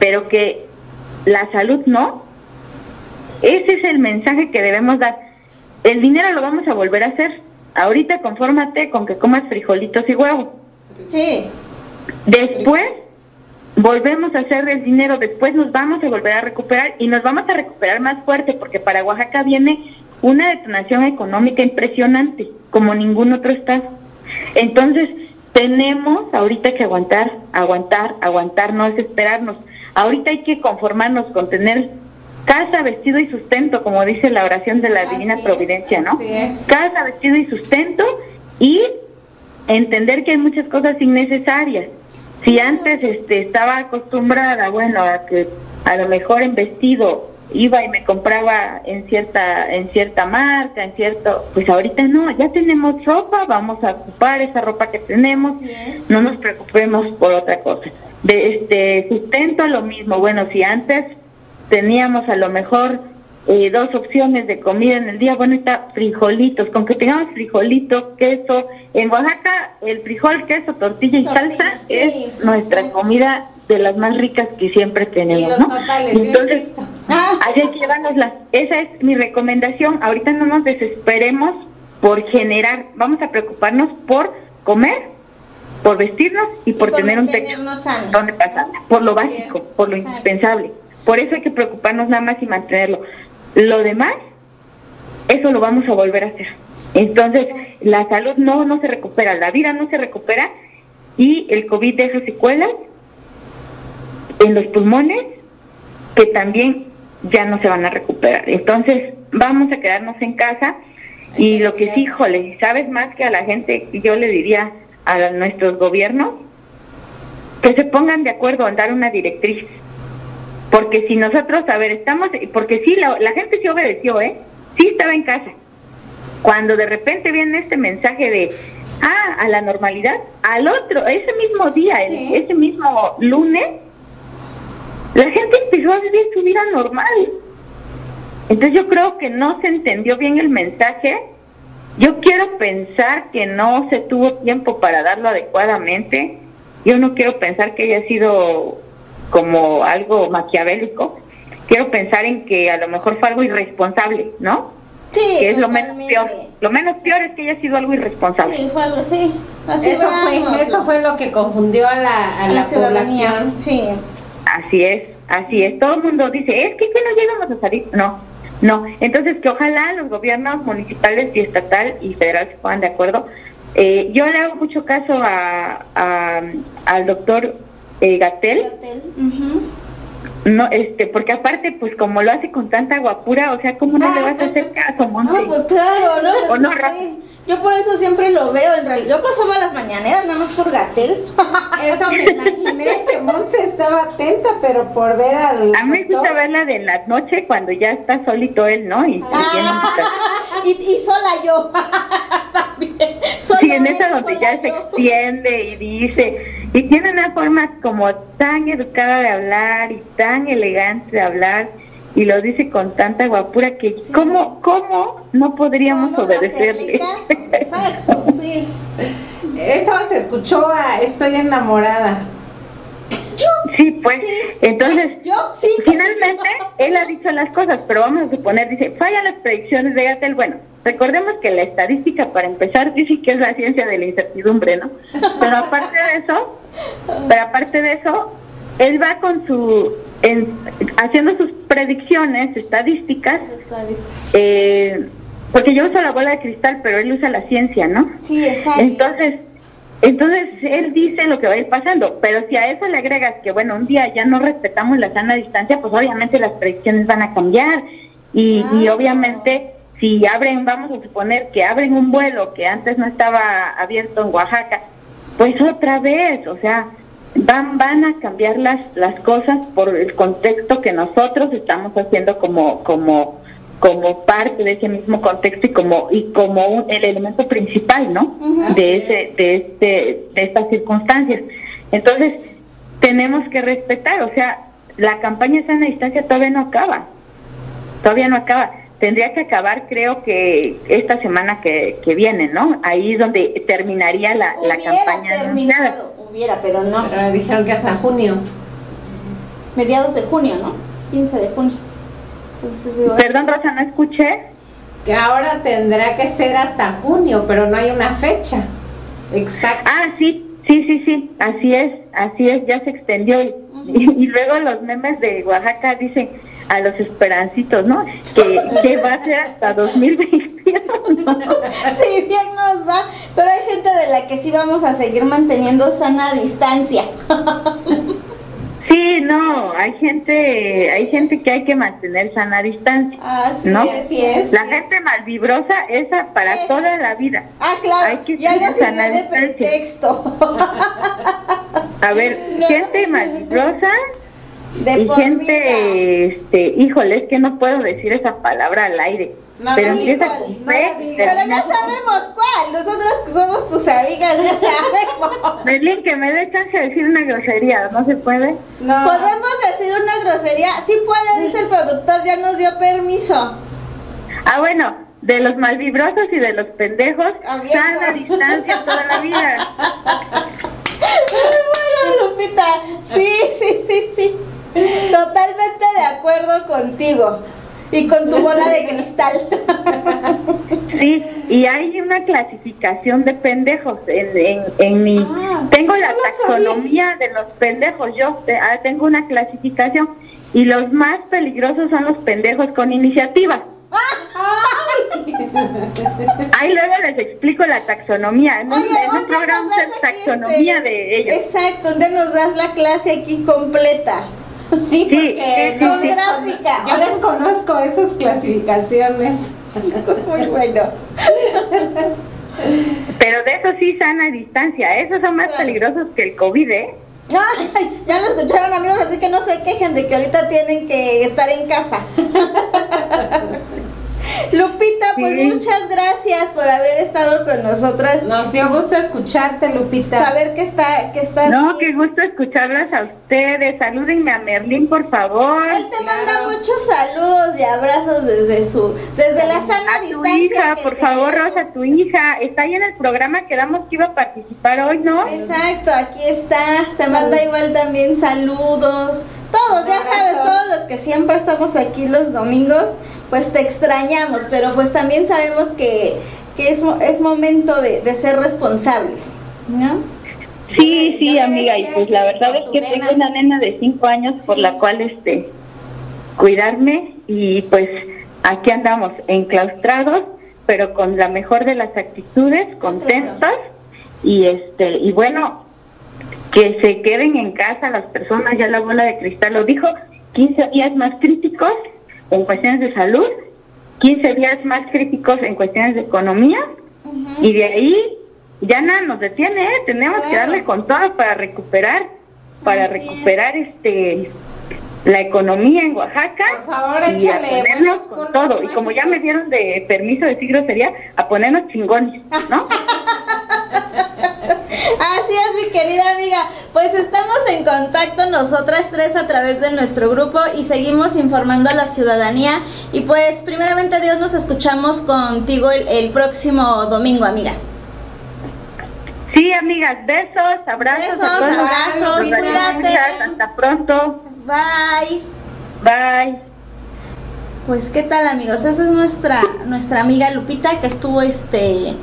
pero que la salud no, ese es el mensaje que debemos dar. El dinero lo vamos a volver a hacer. Ahorita confórmate con que comas frijolitos y huevo. Sí. Después volvemos a hacer el dinero, después nos vamos a volver a recuperar y nos vamos a recuperar más fuerte, porque para Oaxaca viene una detonación económica impresionante, como ningún otro estado. Entonces, tenemos ahorita que aguantar, aguantar, aguantar, no desesperarnos. Ahorita hay que conformarnos con tener casa, vestido y sustento, como dice la oración de la Divina Providencia, ¿no? Casa, vestido y sustento, y entender que hay muchas cosas innecesarias. Si antes este, estaba acostumbrada, bueno, a que a lo mejor en vestido iba y me compraba en cierta en cierta marca, en cierto, pues ahorita no, ya tenemos ropa, vamos a ocupar esa ropa que tenemos, no nos preocupemos por otra cosa. De este sustento lo mismo, bueno, si antes teníamos a lo mejor eh, dos opciones de comida en el día, bueno, está frijolitos, con que tengamos frijolitos, queso. En Oaxaca el frijol, queso, tortilla y tortilla, salsa, sí, es sí, nuestra sí. comida de las más ricas que siempre tenemos, y los ¿no? Nopales, entonces, yo ah. hay que llevárnoslas. Esa es mi recomendación. Ahorita no nos desesperemos por generar, vamos a preocuparnos por comer, por vestirnos y por, y por tener un techo sanos. donde pasar, por lo básico, sí, por lo sabe. indispensable. Por eso hay que preocuparnos nada más y mantenerlo. Lo demás, eso lo vamos a volver a hacer. Entonces, la salud no, no se recupera, la vida no se recupera, y el COVID deja secuelas en los pulmones que también ya no se van a recuperar. Entonces, vamos a quedarnos en casa, y lo que sí, híjole, ¿sabes? Más que a la gente, yo le diría a nuestros gobiernos que se pongan de acuerdo en dar una directriz. Porque si nosotros, a ver, estamos, porque sí, la, la gente sí obedeció, ¿eh? Sí estaba en casa. Cuando de repente viene este mensaje de, ah, a la normalidad, al otro, ese mismo día, sí. el, ese mismo lunes, la gente empezó a vivir su vida normal. Entonces yo creo que no se entendió bien el mensaje. Yo quiero pensar que no se tuvo tiempo para darlo adecuadamente. Yo no quiero pensar que haya sido como algo maquiavélico, quiero pensar en que a lo mejor fue algo irresponsable, ¿no? Sí, que es totalmente. Lo menos peor. Lo menos peor es que haya sido algo irresponsable. Sí, fue algo, sí. Así eso fue, eso fue lo que confundió a la, a a la ciudadanía. Población. Sí. Así es, así es. Todo el mundo dice, es que, que no llegamos a salir. No, no. Entonces, que ojalá los gobiernos municipales y estatal y federal se pongan de acuerdo. Eh, yo le hago mucho caso a, a al doctor Eh, Gatell, uh-huh. no, este, porque aparte, pues como lo hace con tanta guapura, o sea, ¿cómo no ah, le vas a hacer caso, Monse? No, pues claro, no, pues, no sí. yo por eso siempre lo veo, en realidad, yo pasaba las mañaneras nada más por Gatell. Eso me imaginé, que Monse estaba atenta, pero por ver al... A mí me gusta verla de la noche, cuando ya está solito él, ¿no? Y, ah, y, y sola yo, también. Sola sí, en esa donde ya yo. se extiende y dice... Y tiene una forma como tan educada de hablar y tan elegante de hablar, y lo dice con tanta guapura que sí. ¿cómo, cómo no podríamos no, no obedecerle? Caso, exacto, sí. Eso se escuchó a Estoy enamorada. Yo, sí, pues, sí. entonces, Yo, sí. finalmente, él ha dicho las cosas, pero vamos a suponer, dice, fallan las predicciones de Gatell. Bueno, recordemos que la estadística, para empezar, dice que es la ciencia de la incertidumbre, ¿no? Pero aparte de eso, pero aparte de eso, él va con su, en, haciendo sus predicciones estadísticas, eh, porque yo uso la bola de cristal, pero él usa la ciencia, ¿no? Sí, exacto. Entonces... Entonces, él dice lo que va a ir pasando, pero si a eso le agregas que, bueno, un día ya no respetamos la sana distancia, pues obviamente las predicciones van a cambiar. Y, ah, y obviamente, si abren, vamos a suponer que abren un vuelo que antes no estaba abierto en Oaxaca, pues otra vez, o sea, van van a cambiar las las cosas por el contexto que nosotros estamos haciendo como como como parte de ese mismo contexto y como y como un, el elemento principal, ¿no? Uh-huh. De ese de este de estas circunstancias. Entonces tenemos que respetar, o sea, la campaña de sana distancia todavía no acaba, todavía no acaba. Tendría que acabar, creo que esta semana que, que viene, ¿no? Ahí es donde terminaría la, la campaña. Terminado, anunciada. Hubiera, pero no. Pero dijeron que hasta junio. Mediados de junio, ¿no? quince de junio. Entonces, digo, perdón, Rosa, no escuché. Que ahora tendrá que ser hasta junio, pero no hay una fecha exacta. Ah, sí, sí, sí, sí, así es, así es, ya se extendió. Y, y, y luego los memes de Oaxaca dicen a los esperancitos, ¿no? Que, que va a ser hasta dos mil veintiuno, ¿no? Sí, bien nos va, pero hay gente de la que sí vamos a seguir manteniendo sana distancia. Sí, no, hay gente, hay gente que hay que mantener sana distancia. Así ¿no? es, sí es. La sí gente es. Malvibrosa, esa para esa. Toda la vida. Ah, claro, hay que ya no sirvió de pretexto. A ver, no. Gente malvibrosa... De y gente, este, híjole, es que no puedo decir esa palabra al aire. No, pero empieza no, no, pero ya sabemos cuál. Nosotros que somos tus amigas, ya sabemos. Merlín, que me dé chance de decir una grosería, ¿no se puede? No. ¿Podemos decir una grosería? Sí puede, dice el productor, ya nos dio permiso. Ah, bueno, de los malvibrosos y de los pendejos, sana distancia toda la vida. Bueno, Lupita, sí, sí, sí, sí. Totalmente de acuerdo contigo y con tu bola de cristal. Sí, y hay una clasificación de pendejos en, en, en mi... Ah, tengo la taxonomía de los pendejos, yo tengo una clasificación y los más peligrosos son los pendejos con iniciativa. Ahí luego les explico la taxonomía. En un, Oye, en un programa de taxonomía este, de ellos. Exacto, donde nos das la clase aquí completa. Sí, porque sí, no, con gráfica. Yo desconozco esas clasificaciones. Muy bueno. Pero de eso sí, sana distancia. Esos son más claro. peligrosos que el COVID, ¿eh? Ay, ya lo escucharon, amigos, así que no se quejen de que ahorita tienen que estar en casa. Lupita, pues sí. Muchas gracias por haber estado con nosotras. Nos dio gusto escucharte, Lupita. Saber que está, que estás. No, aquí. Qué gusto escucharlas a ustedes. Salúdenme a Merlín, por favor. Él te claro. manda muchos saludos y abrazos desde su, desde la sana a distancia. Tu hija, por favor, dio. Rosa, tu hija está ahí en el programa que damos que iba a participar hoy, ¿no? Exacto, aquí está. Te Salud. manda igual también saludos. Todos, ya sabes, todos los que siempre estamos aquí los domingos. Pues te extrañamos, pero pues también sabemos que, que es, es momento de, de ser responsables, ¿no? Sí, sí, amiga, y pues la verdad es que tengo una nena de cinco años por la cual este cuidarme y pues aquí andamos enclaustrados, pero con la mejor de las actitudes, contentos y este y bueno, que se queden en casa las personas, ya la bola de cristal lo dijo, quince días más críticos en cuestiones de salud, quince días más críticos en cuestiones de economía, uh-huh. y de ahí ya nada nos detiene, ¿eh? Tenemos claro. que darle con todo para recuperar, para Así recuperar es. este la economía en Oaxaca. Por favor, y échale, a ponernos con todo, mágicos. Y como ya me dieron de permiso de decir grosería, a ponernos chingones, ¿no? Así es, mi querida amiga. Pues estamos en contacto nosotras tres a través de nuestro grupo y seguimos informando a la ciudadanía. Y pues primeramente Dios, nos escuchamos contigo el, el próximo domingo, amiga. Sí, amigas, besos, abrazos, besos, a todos. abrazos, Nos cuídate. Hasta pronto. Bye. Bye. Pues qué tal, amigos, esa es nuestra nuestra amiga Lupita que estuvo este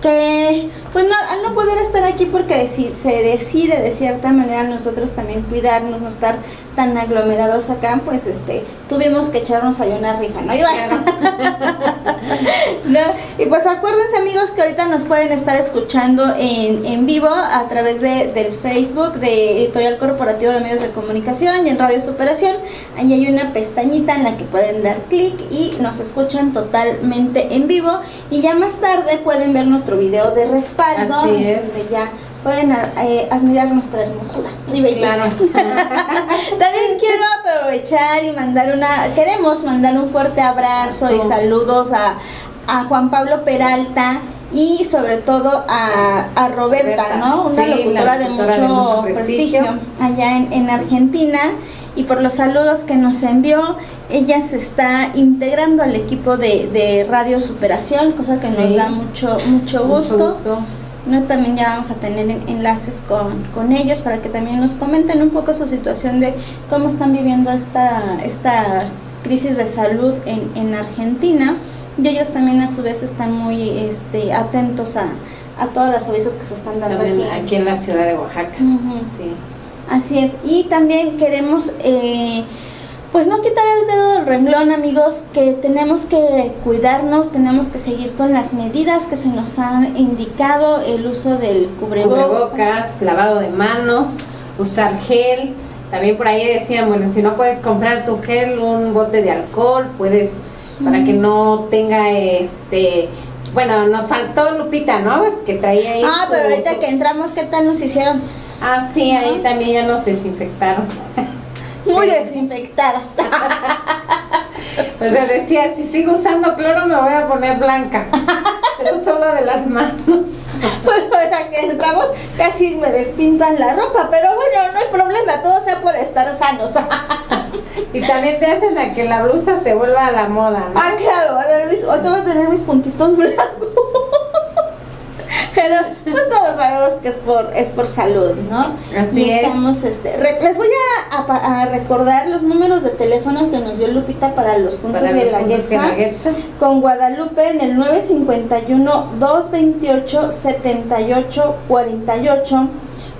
que pues no, al no poder estar aquí porque se decide de cierta manera nosotros también cuidarnos, no estar tan aglomerados acá, pues este tuvimos que echarnos ahí una rifa, ¿no? Claro. ¿no? Y pues acuérdense, amigos, que ahorita nos pueden estar escuchando en, en vivo a través de, del Facebook de Editorial Corporativo de Medios de Comunicación y en Radio Superación. Ahí hay una pestañita en la que pueden dar clic y nos escuchan totalmente en vivo y ya más tarde pueden ver nuestro video de respaldo. Así es. Donde ya pueden eh, admirar nuestra hermosura y belleza. Claro. También quiero aprovechar y mandar una, queremos mandar un fuerte abrazo Eso. y saludos a, a Juan Pablo Peralta y sobre todo a, a Roberta, Roberta, ¿no? Una sí, locutora, locutora de mucho, de mucho prestigio. prestigio allá en, en Argentina. Y por los saludos que nos envió, ella se está integrando al equipo de, de Radio Superación, cosa que sí. nos da mucho, mucho gusto. Mucho gusto. No, también ya vamos a tener enlaces con, con ellos para que también nos comenten un poco su situación de cómo están viviendo esta, esta crisis de salud en, en Argentina. Y ellos también a su vez están muy este, atentos a, a todos los avisos que se están dando también aquí. Aquí en la ciudad de Oaxaca. Uh-huh. Sí. Así es, y también queremos, eh, pues no quitar el dedo del renglón, amigos, que tenemos que cuidarnos, tenemos que seguir con las medidas que se nos han indicado, el uso del cubrebocas, cubrebocas lavado de manos, usar gel. También por ahí decían, bueno, si no puedes comprar tu gel, un bote de alcohol, puedes, mm. para que no tenga este... Bueno, nos faltó Lupita, ¿no? Es que traía ahí. Ah, pero ahorita que entramos, ¿qué tal nos hicieron? Ah, sí, ahí también ya nos desinfectaron. Muy desinfectada. Pues le decía, si sigo usando cloro me voy a poner blanca. Pero solo de las manos. Pues ahora que entramos casi me despintan la ropa, pero bueno, no hay problema, todo sea por estar sanos. Y también te hacen a que la blusa se vuelva a la moda, ¿no? Ah, claro, hoy te voy a tener mis puntitos blancos. Pero pues todos sabemos que es por, es por salud, ¿no? Así y estamos, es. Este, re, les voy a, a, a recordar los números de teléfono que nos dio Lupita para los puntos para de Guelaguetza. Con Guadalupe en el nueve cinco uno, dos dos ocho, siete ocho cuatro ocho.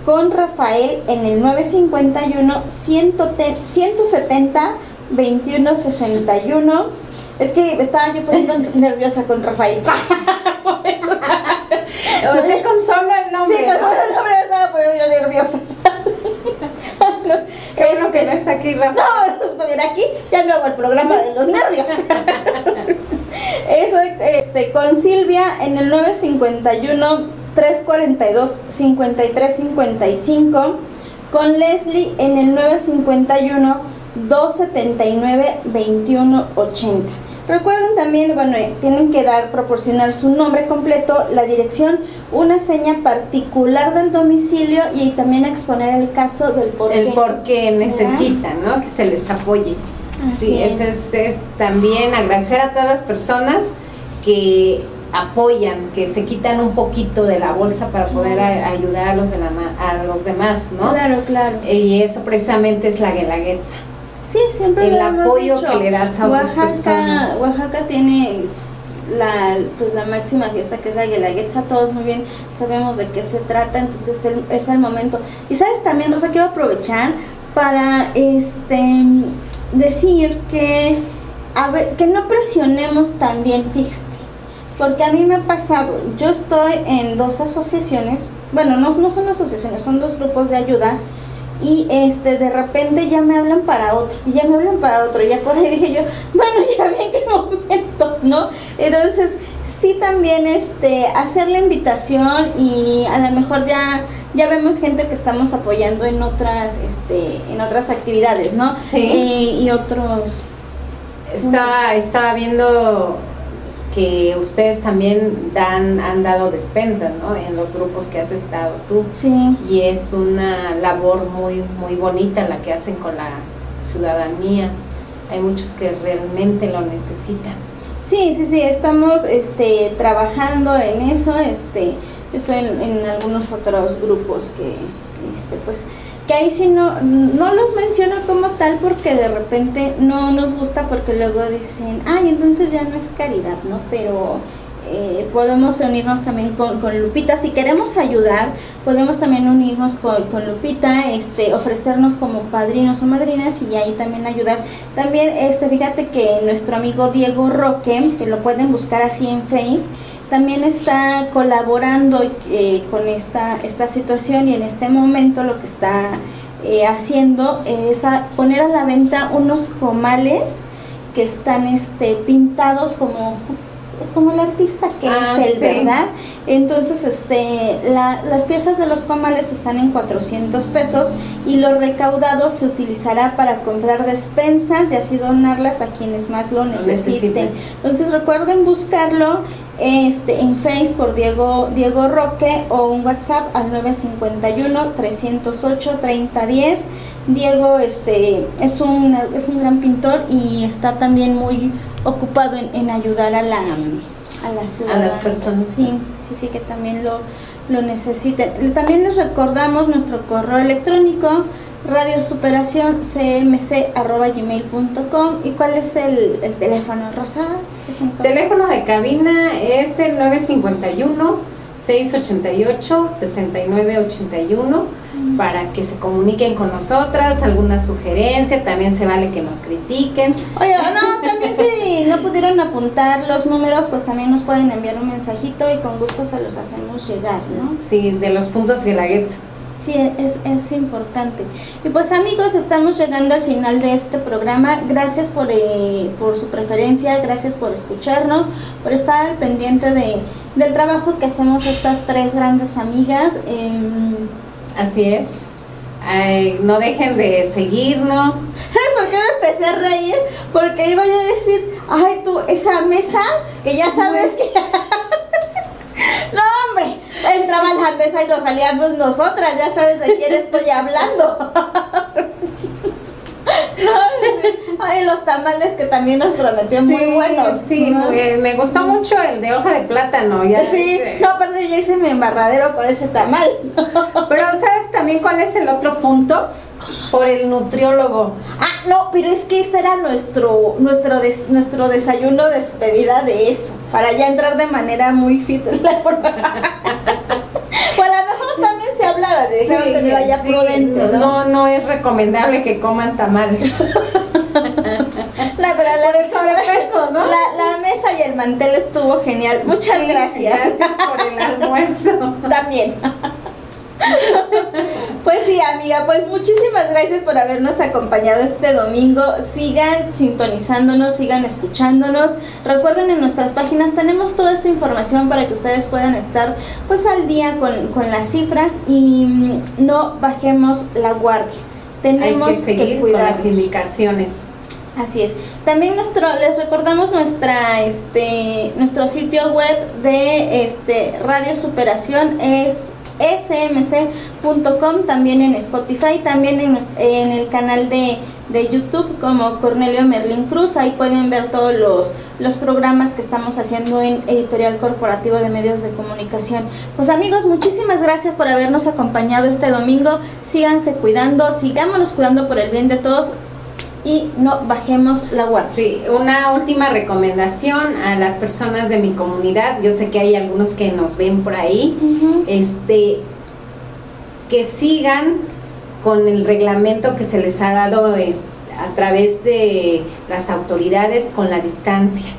Con Rafael en el nueve cinco uno, uno siete cero, dos uno seis uno. Es que estaba yo poniendo nerviosa con Rafael. O sea, con solo el nombre. Sí, con solo el nombre estaba poniendo yo nerviosa. Qué bueno que no está aquí, Rafael. No, no estuviera aquí, ya no hago el programa de los nervios. Eso, este, con Silvia en el nueve cinco uno, tres cuatro dos, cinco tres cinco cinco, con Leslie en el nueve cinco uno, dos siete nueve, dos uno ocho cero. Recuerden también, bueno, tienen que dar, proporcionar su nombre completo, la dirección, una seña particular del domicilio y también exponer el caso del por qué. El por qué necesitan, ¿no? Que se les apoye. Así sí, es. Eso es, es también agradecer a todas las personas que apoyan, que se quitan un poquito de la bolsa para poder a, ayudar a los, de la, a los demás, ¿no? Claro, claro. Y eso precisamente es la Guelaguetza. Sí, siempre el lo apoyo hemos dicho. Que le das a Oaxaca, otras personas. Oaxaca tiene la, pues, la máxima fiesta que es la Guelaguetza, todos muy bien sabemos de qué se trata, entonces el, es el momento. Y sabes también, Rosa, quiero aprovechar para este decir que, a ver, que no presionemos también, fíjate. Porque a mí me ha pasado, yo estoy en dos asociaciones, bueno, no, no son asociaciones, son dos grupos de ayuda, y este de repente ya me hablan para otro, y ya me hablan para otro, y ya por ahí dije yo, bueno, ya vi en qué momento, ¿no? Entonces, sí también este hacer la invitación y a lo mejor ya... ya vemos gente que estamos apoyando en otras, este, en otras actividades, ¿no? Sí. Eh, y otros... Estaba, estaba viendo... que ustedes también dan, han dado despensas, ¿no? En los grupos que has estado tú. Sí. Y es una labor muy, muy bonita la que hacen con la ciudadanía. Hay muchos que realmente lo necesitan. Sí, sí, sí, estamos este, trabajando en eso. Este, yo estoy en, en algunos otros grupos que, este, pues, que ahí sí no, no los menciono como tal porque de repente no nos gusta porque luego dicen, ay, entonces ya no es caridad, ¿no? Pero eh, podemos unirnos también con, con Lupita, si queremos ayudar, podemos también unirnos con, con Lupita, este, ofrecernos como padrinos o madrinas y ahí también ayudar. También, este, fíjate que nuestro amigo Diego Roque, que lo pueden buscar así en Face, también está colaborando eh, con esta, esta situación y en este momento lo que está eh, haciendo es a poner a la venta unos comales que están este pintados como como el artista que ah, es él, sí. ¿verdad? Entonces, este, la, las piezas de los comales están en cuatrocientos pesos y lo recaudado se utilizará para comprar despensas y así donarlas a quienes más lo necesiten. Entonces, recuerden buscarlo este, en Facebook por Diego, Diego Roque o un WhatsApp al nueve cinco uno, tres cero ocho, tres cero uno cero. Diego este, es, un, es un gran pintor y está también muy ocupado en, en ayudar a la... a la ciudad, a las personas, sí, sí, sí, que también lo, lo necesiten. También les recordamos nuestro correo electrónico radio superación c m c arroba gmail punto com. ¿Y cuál es el, el teléfono, Rosa? El teléfono de cabina es el nueve cinco uno, seis ocho ocho, seis nueve ocho uno para que se comuniquen con nosotras, alguna sugerencia, también se vale que nos critiquen. Oye, no, también si no pudieron apuntar los números, pues también nos pueden enviar un mensajito y con gusto se los hacemos llegar, ¿no? Sí, de los puntos Guelaguetza. Sí, es, es importante. Y pues amigos, estamos llegando al final de este programa. Gracias por, eh, por su preferencia, gracias por escucharnos, por estar al pendiente de, del trabajo que hacemos estas tres grandes amigas. Eh, Así es. Ay, no dejen de seguirnos. ¿Sabes por qué me empecé a reír? Porque iba yo a decir, ay tú, esa mesa que ya sabes que... No, hombre, entraba la mesa y nos salíamos nosotras, ya sabes de quién estoy hablando. No, ay, los tamales que también nos prometió, sí, muy buenos. Sí, ¿no? Muy, me gustó mucho el de hoja de plátano. Ya sí, sé. No, pero yo hice mi embarradero con ese tamal. Pero ¿sabes también cuál es el otro punto? Por el nutriólogo. Ah, no, pero es que este era nuestro nuestro des, nuestro desayuno despedida de eso, para ya entrar de manera muy fit. O a lo mejor también se hablaron, sí, dijeron que no era prudente, ¿no? No, no es recomendable que coman tamales. La, pero la, por el sobrepeso, ¿no? La, la mesa y el mantel estuvo genial. Muchas sí, gracias. Gracias por el almuerzo. También. Pues sí, amiga, pues muchísimas gracias por habernos acompañado este domingo. Sigan sintonizándonos, sigan escuchándonos. Recuerden, en nuestras páginas tenemos toda esta información para que ustedes puedan estar pues al día con, con las cifras y no bajemos la guardia. Tenemos Hay que, seguir que cuidarnos. Con las indicaciones. Así es. También nuestro, les recordamos nuestra, este, nuestro sitio web de este Radio Superación es s m c punto com, también en Spotify, también en, en el canal de, de YouTube como Cornelio Merlín Cruz. Ahí pueden ver todos los, los programas que estamos haciendo en Editorial Corporativo de Medios de Comunicación. Pues amigos, muchísimas gracias por habernos acompañado este domingo. Síganse cuidando, sigámonos cuidando por el bien de todos y no bajemos la guardia. Sí, una última recomendación a las personas de mi comunidad. Yo sé que hay algunos que nos ven por ahí, uh-huh. este, que sigan con el reglamento que se les ha dado es, a través de las autoridades con la distancia.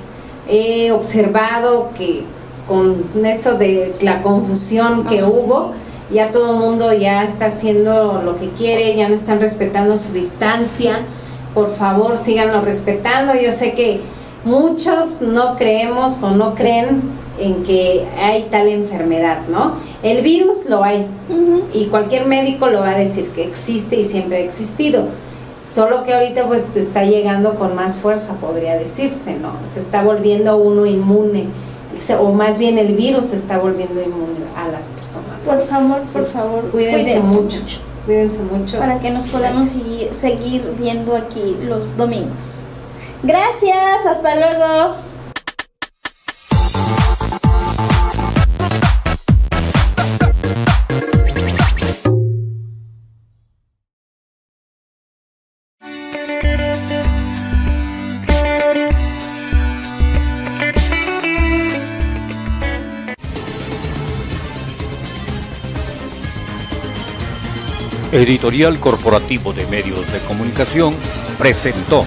He observado que con eso de la confusión que oh, hubo, sí. ya todo el mundo ya está haciendo lo que quiere, ya no están respetando su distancia. Por favor, síganlo respetando. Yo sé que muchos no creemos o no creen en que hay tal enfermedad, ¿no? El virus lo hay, uh-huh. y cualquier médico lo va a decir que existe y siempre ha existido. Solo que ahorita pues está llegando con más fuerza, podría decirse, ¿no? Se está volviendo uno inmune, o más bien el virus se está volviendo inmune a las personas. Por favor, sí. por favor, cuídense, cuídense mucho. mucho. Cuídense mucho. Para que nos podamos seguir, seguir viendo aquí los domingos. Gracias, hasta luego. Editorial Corporativo de Medios de Comunicación presentó